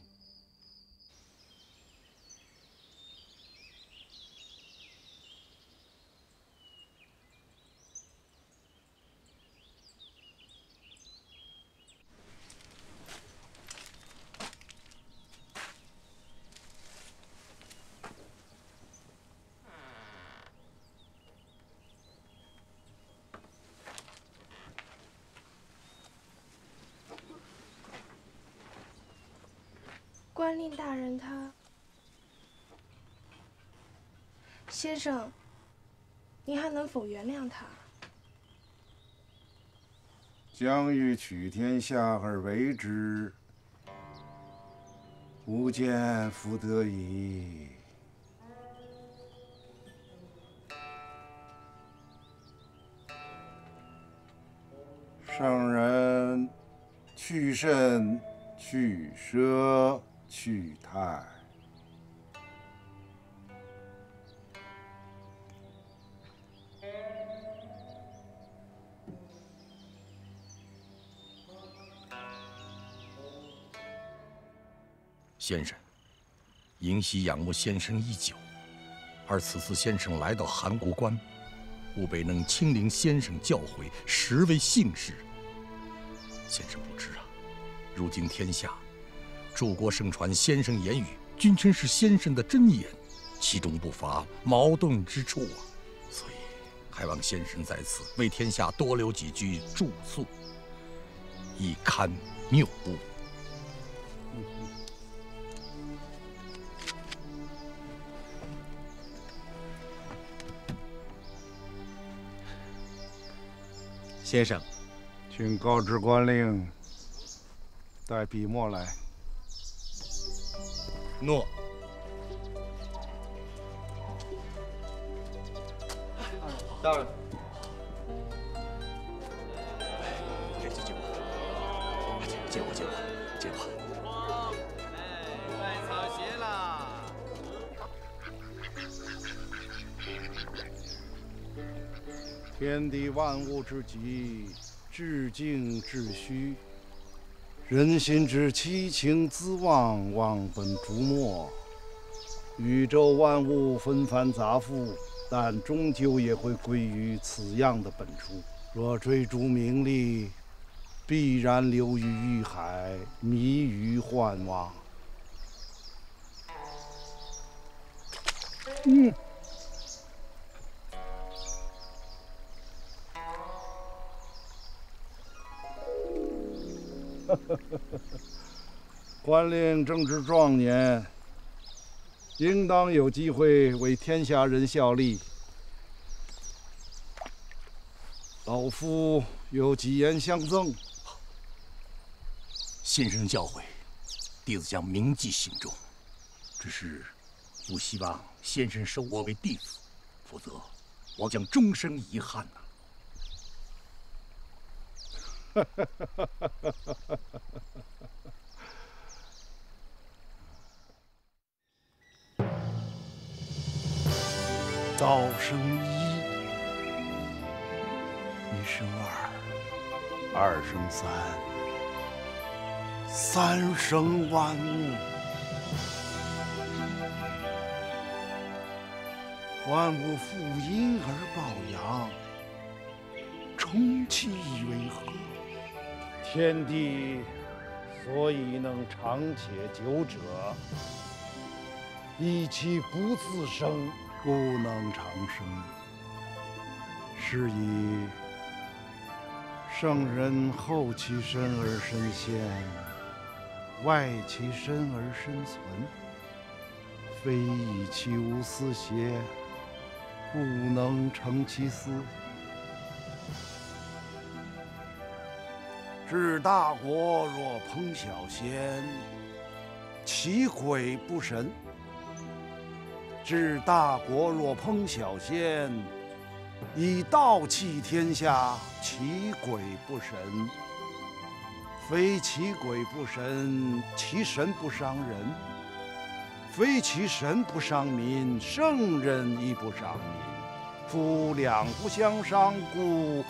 官令大人他，先生，您还能否原谅他？将欲取天下而为之，吾见弗得已。 上人去甚去奢去泰，先生，盈喜仰慕先生已久，而此次先生来到函谷关，吾辈能亲临先生教诲，实为幸事。 先生不知啊，如今天下，诸国盛传先生言语，均称是先生的真言，其中不乏矛盾之处啊。所以，还望先生在此为天下多留几句住宿，以堪谬误。先生。 请告知官令，带笔墨来。诺。大人，这就借我，借我，借我，借我。哎，卖草鞋啦！天地万物之极。 至静至虚，人心之七情滋妄，忘本逐末。宇宙万物纷繁杂复，但终究也会归于此样的本初。若追逐名利，必然流于欲海，迷于幻妄。嗯。 官令正值壮年，应当有机会为天下人效力。老夫有几言相赠。先生教诲，弟子将铭记心中。只是，吾希望先生收我为弟子，否则我将终生遗憾呐。 道生一，一生二，二生三，三生万物。万物负阴而抱阳，充其以为和。 天地所以能长且久者，以其不自生，故能长生。是以圣人后其身而身先，外其身而身存。非以其无私邪，故能成其私。 治大国若烹小鲜，其鬼不神；治大国若烹小鲜，以道弃天下，其鬼不神。非其鬼不神，其神不伤人；非其神不伤民，圣人亦不伤民。夫两不相伤，故。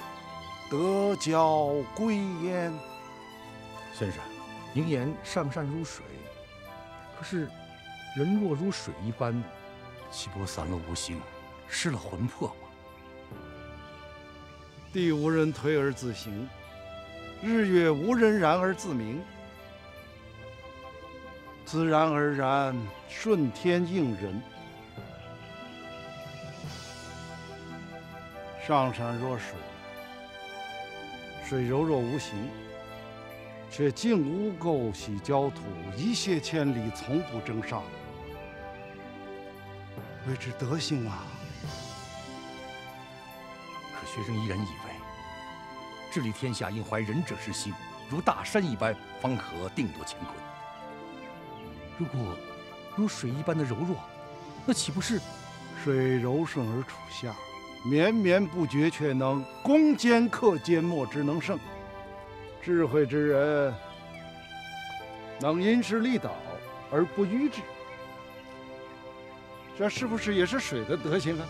得教归焉。先生，您言上善如水，可是人若如水一般，岂不散了无形，失了魂魄吗？地无人推而自行，日月无人燃而自明，自然而然，顺天应人。上善若水。 水柔若无形，却净污垢洗焦土，一泻千里，从不争上，谓之德行啊！可学生依然以为，治理天下应怀仁者之心，如大山一般，方可定夺乾坤。如果如水一般的柔弱，那岂不是？水柔顺而处下，绵绵不绝却能攻坚克坚，莫之能胜。智慧之人，能因势利导而不迂滞。这是不是也是水的德行啊？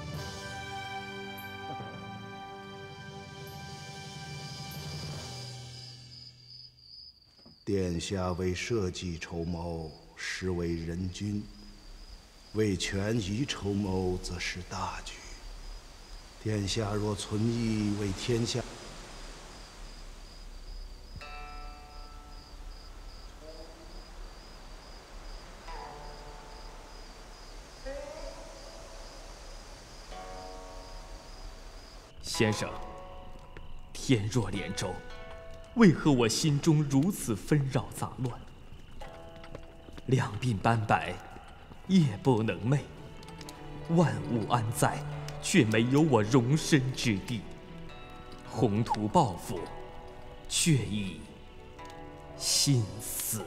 殿下为社稷筹谋，实为人君；为权宜筹谋，则是大局。殿下若存意为天下，先生，天若连轴。 为何我心中如此纷扰杂乱？两鬓斑白，夜不能寐。万物安在，却没有我容身之地。宏图抱负，却已心死。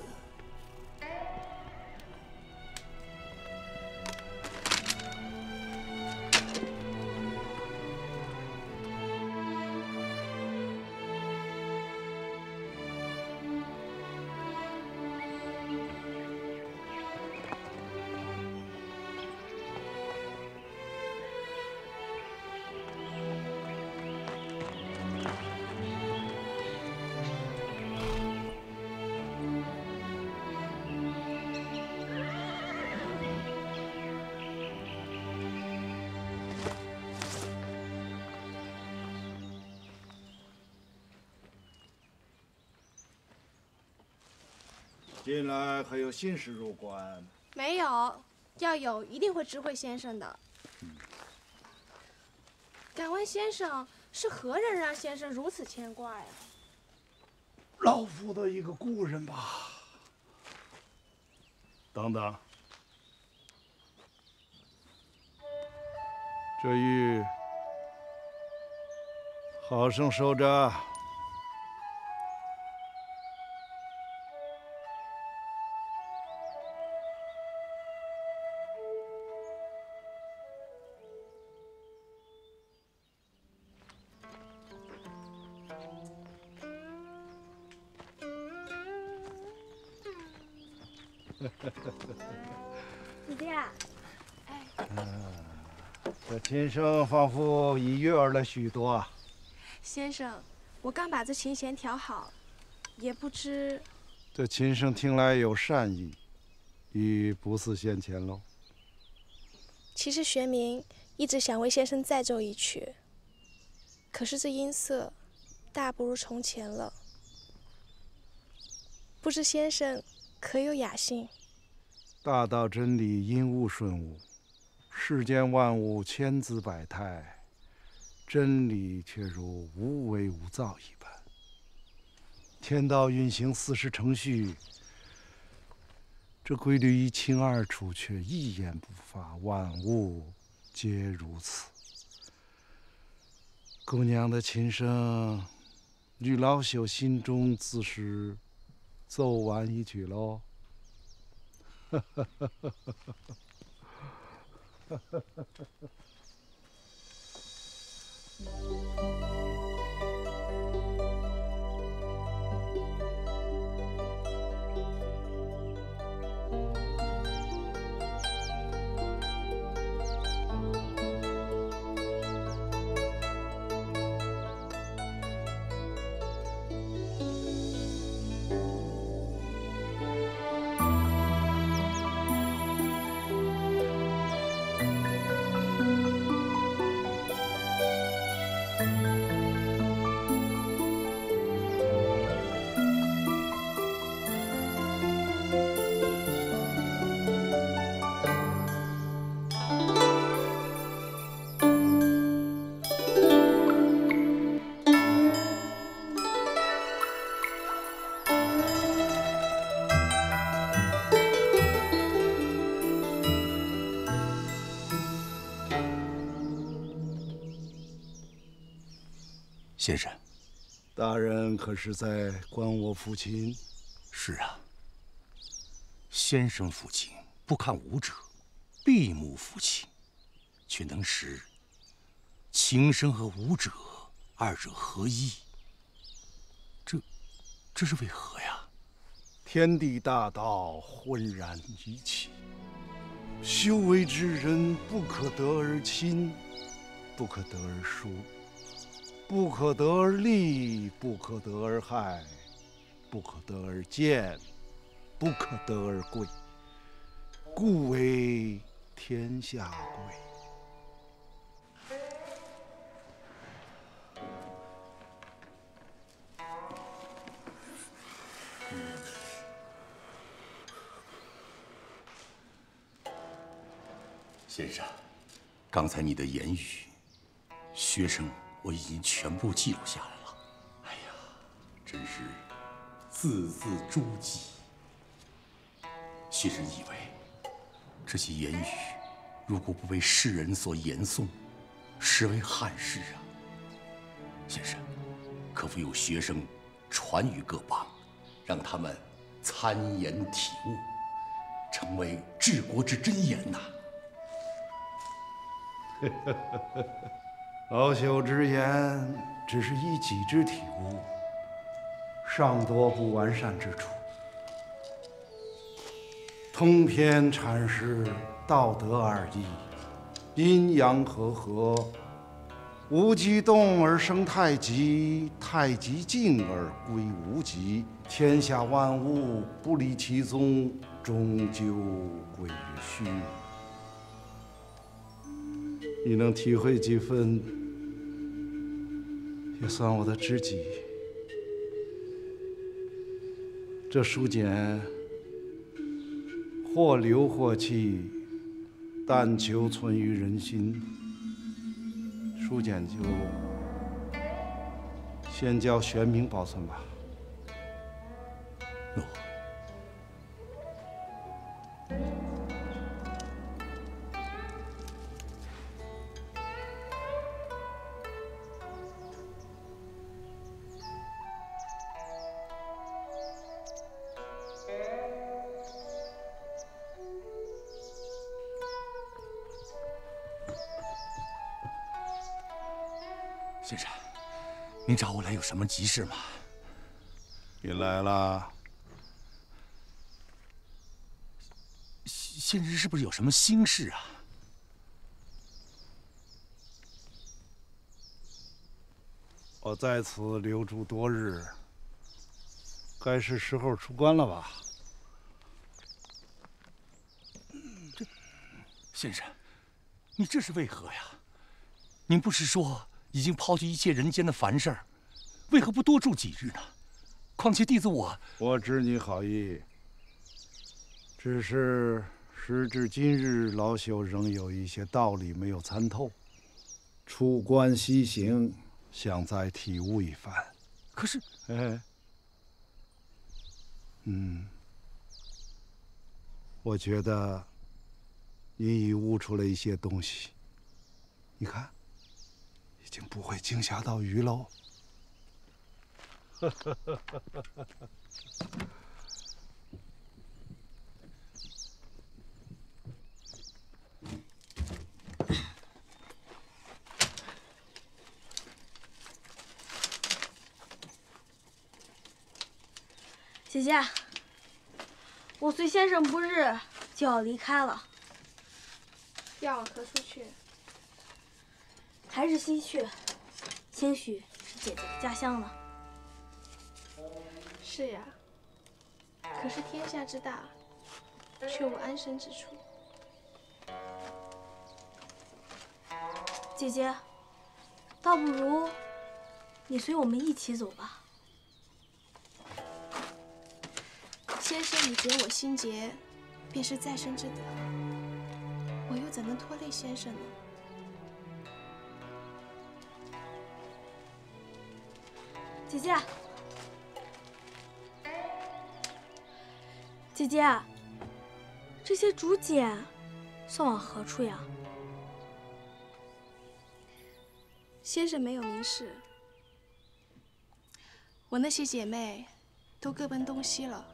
近来还有新事入关？没有，要有一定会知会先生的。嗯、敢问先生是何人让先生如此牵挂呀？老夫的一个故人吧。等等，这玉好生收着。 姐姐，哎，这琴声仿佛已悦耳了许多啊。先生，我刚把这琴弦调好，也不知……这琴声听来有善意，已不似先前喽。其实学明一直想为先生再奏一曲，可是这音色大不如从前了。不知先生。 可有雅兴？大道真理，因物顺物，世间万物千姿百态，真理却如无为无造一般。天道运行四时程序，这规律一清二楚，却一言不发。万物皆如此。姑娘的琴声，与老朽心中自是。 奏完一曲喽！先生，大人可是在观我抚琴？是啊，先生父亲不堪吾者，闭目抚琴，却能使琴声和舞者二者合一。这，这是为何呀？天地大道浑然一体，修为之人不可得而亲，不可得而疏，不可得而利，不可得而害，不可得而贱。 不可得而贵，故为天下贵。先生，刚才你的言语，学生我已经全部记录下来了。哎呀，真是字字珠玑。 学生以为，这些言语如果不被世人所言诵，实为憾事啊。先生，可否有学生传于各邦，让他们参研体悟，成为治国之真言呐、啊？老朽之言只是一己之体悟，尚多不完善之处。 通篇阐释道德二义，阴阳和合，无极动而生太极，太极静而归无极。天下万物不离其宗，终究归于虚。你能体会几分，也算我的知己。这书简。 或留或弃，但求存于人心。书简就先交玄冥保存吧。诺。先生，您找我来有什么急事吗？你来了，先生是不是有什么心事啊？我在此留住多日，该是时候出关了吧？这，先生，你这是为何呀？您不是说？ 已经抛弃一切人间的凡事儿，为何不多住几日呢？况且弟子我……我知你好意，只是时至今日，老朽仍有一些道理没有参透。出关西行，想再体悟一番。可是……哎，嗯，我觉得你已悟出了一些东西。你看。 已经不会惊吓到鱼喽。姐姐，我随先生不日就要离开了，要往何处去？ 还是西去，兴许是姐姐的家乡了。是呀，可是天下之大，却无安身之处。姐姐，倒不如你随我们一起走吧。先生，你解我心结，便是再生之德。我又怎能拖累先生呢？ 姐姐，姐姐，这些竹简送往何处呀？先生没有明示，我那些姐妹都各奔东西了。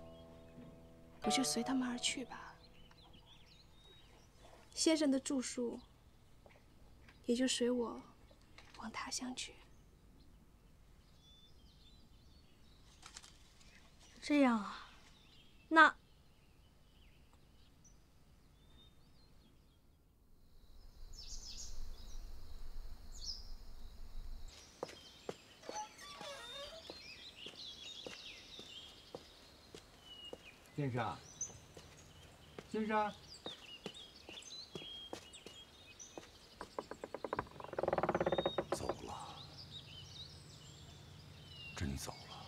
我就随他们而去吧。先生的住宿，也就随我往他乡去。这样啊，那…… 先生，先生，走了，真走了。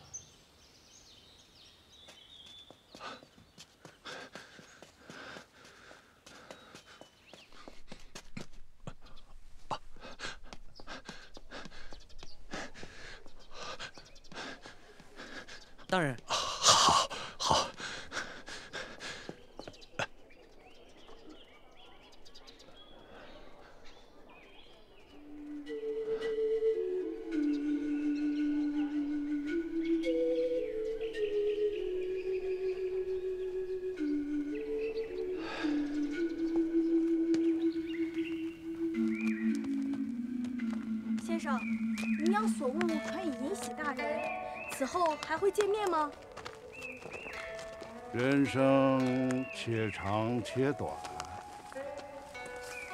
大人。 人生且长且短，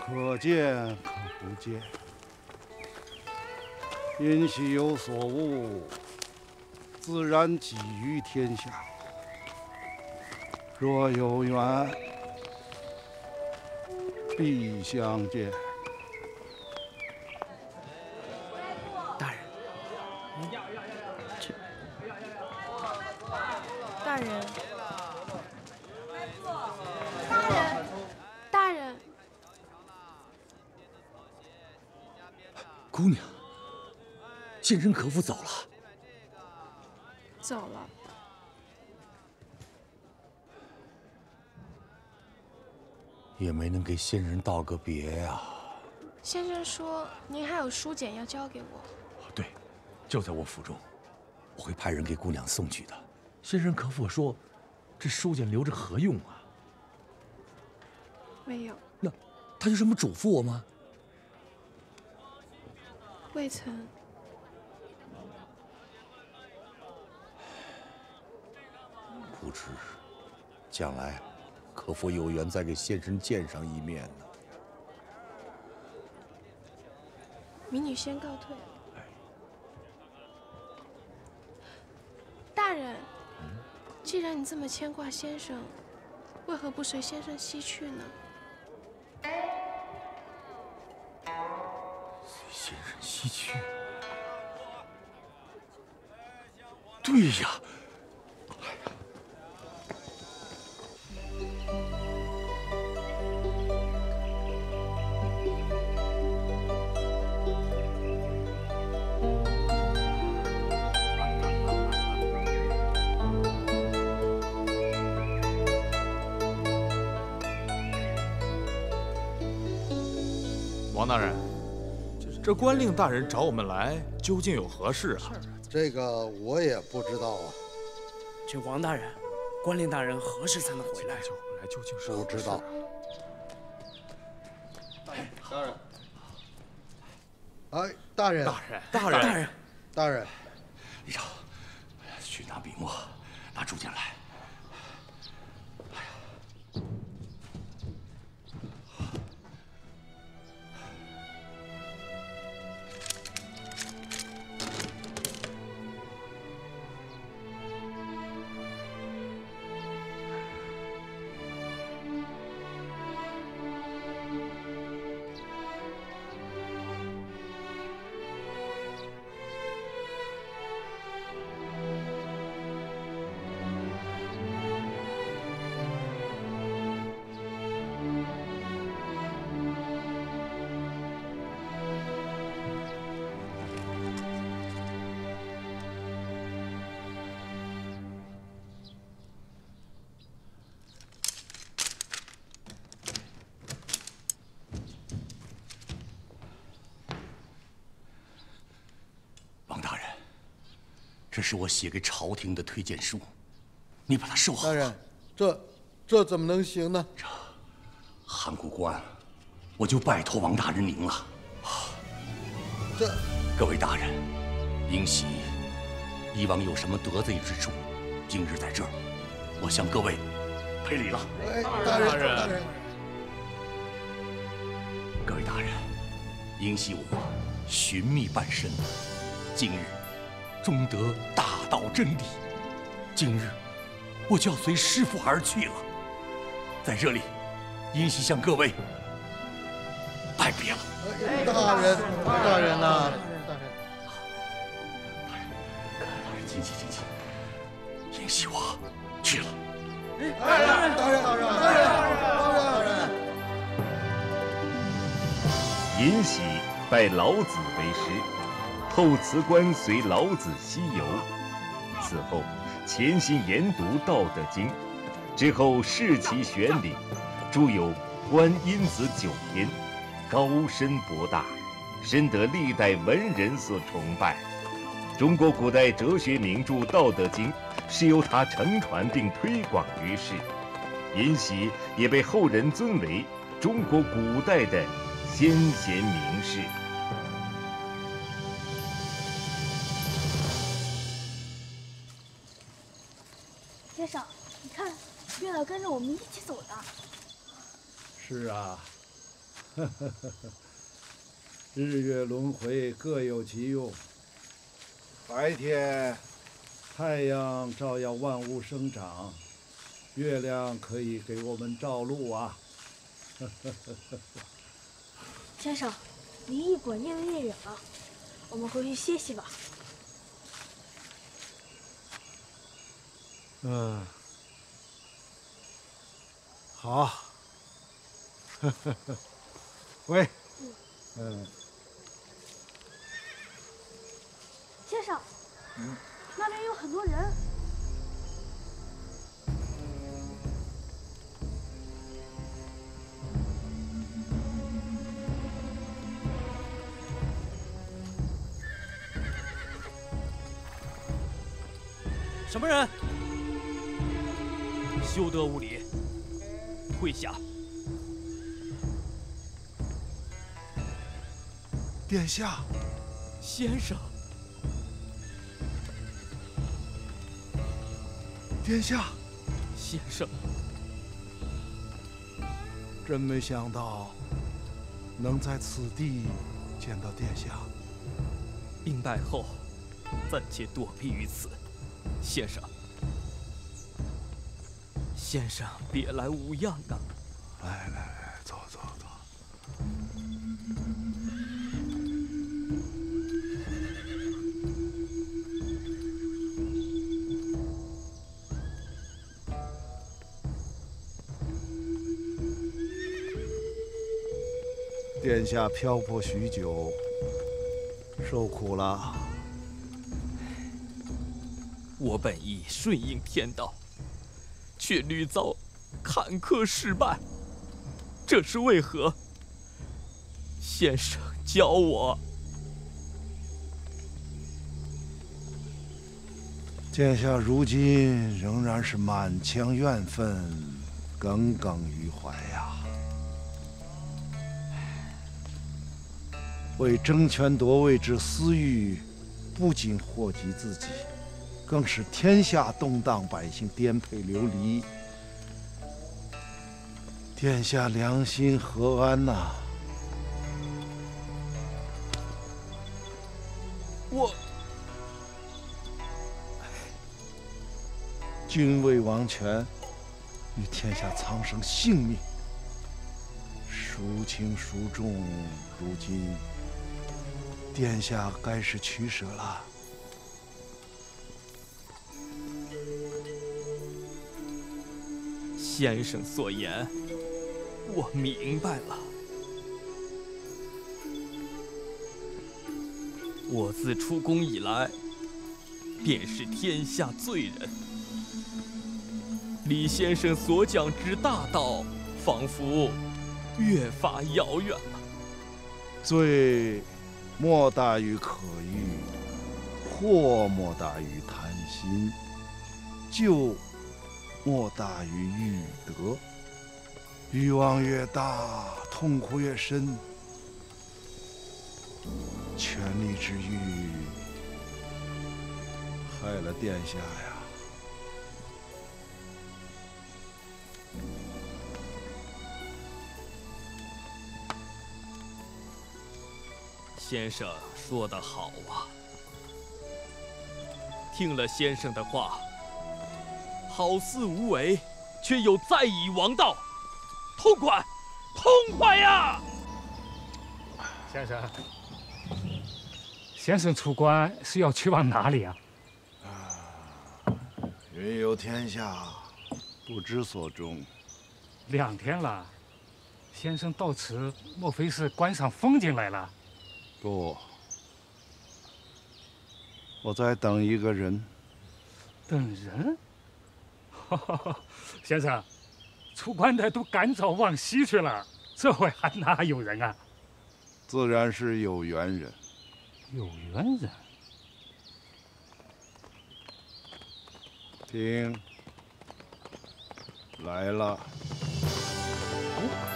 可见可不见。因喜有所悟，自然己于天下。若有缘，必相见。大人，这大人。 姑娘，先生可否走了？走了。也没能给先生道个别呀。先生说您还有书简要交给我。对，就在我府中，我会派人给姑娘送去的。先生可否说，这书简留着何用啊？没有。那他有什么嘱咐我吗？ 未曾。不知将来可否有缘再给先生见上一面呢？民女先告退。大人，既然你这么牵挂先生，为何不随先生西去呢？ 先生西去，对呀。王大人。 这官令大人找我们来，究竟有何事啊？这个我也不知道啊。这王大人，官令大人何时才能回来？究竟是不知道。大人，哎，大人，大人，大人，大人，大人，李长，去拿笔墨，拿竹简来。 这是我写给朝廷的推荐书，你把它收好。大人，这这怎么能行呢？这函谷关，我就拜托王大人您了。这，各位大人，英喜，以往有什么得罪之处，今日在这儿，我向各位赔礼了。哎，大人，大人，各位大人，英喜我寻觅半生，今日终得大道真理。今日。 我就要随师父而去了，在这里，英喜向各位拜别了。大人，大人呐、啊，大人，大人，大人，请起，请起。英喜我去了。大人，大人，大人，大人，大人。尹喜拜老子为师，后辞官随老子西游，此后。 潜心研读《道德经》，之后视其玄理，著有《观音子九篇》，高深博大，深得历代文人所崇拜。中国古代哲学名著《道德经》是由他承传并推广于世，尹喜也被后人尊为中国古代的先贤名士。 先生，你看，月老跟着我们一起走的。是啊，呵呵呵日月轮回各有其用。白天，太阳照耀万物生长，月亮可以给我们照路啊。呵呵呵先生，离异馆越来越远了，我们回去歇息吧。 嗯，好，呵呵呵，喂，嗯，先生，嗯，那边有很多人。什么人？ 休得无礼！退下！殿下，先生，殿下，先生，真没想到能在此地见到殿下。兵败后，暂且躲避于此，先生。 先生，别来无恙啊！来来来，走走走。殿下漂泊许久，受苦了。我本意顺应天道。 却屡遭坎坷失败，这是为何？先生教我。殿下如今仍然是满腔怨愤，耿耿于怀呀！为争权夺位之私欲，不仅祸及自己。 更使天下动荡，百姓颠沛流离。殿下良心何安呐？我，君为王权，与天下苍生性命，孰轻孰重？如今，殿下该是取舍了。 先生所言，我明白了。我自出宫以来，便是天下罪人。李先生所讲之大道，仿佛越发遥远了。罪莫大于可欲，祸莫大于贪心，就。莫大于欲得。欲望越大，痛苦越深。权力之欲害了殿下呀！ 先生说得好啊！听了先生的话，好似无为，却又在以王道，痛快，痛快呀！先生，先生出关是要去往哪里啊？啊，云游天下，不知所终。两天了，先生到此，莫非是观赏风景来了？ 不，我在等一个人。等人？哈哈，先生，出关的都赶早往西去了，这会还哪有人啊？自然是有缘人。有缘人。听，来了。哦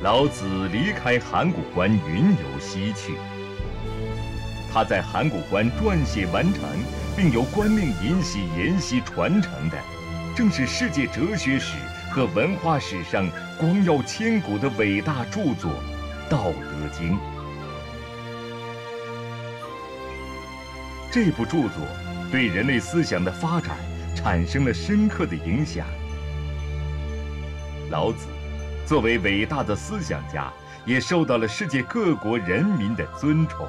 老子离开函谷关云游西去，他在函谷关撰写完成。 并由官令尹喜沿袭传承的，正是世界哲学史和文化史上光耀千古的伟大著作《道德经》。这部著作对人类思想的发展产生了深刻的影响。老子作为伟大的思想家，也受到了世界各国人民的尊崇。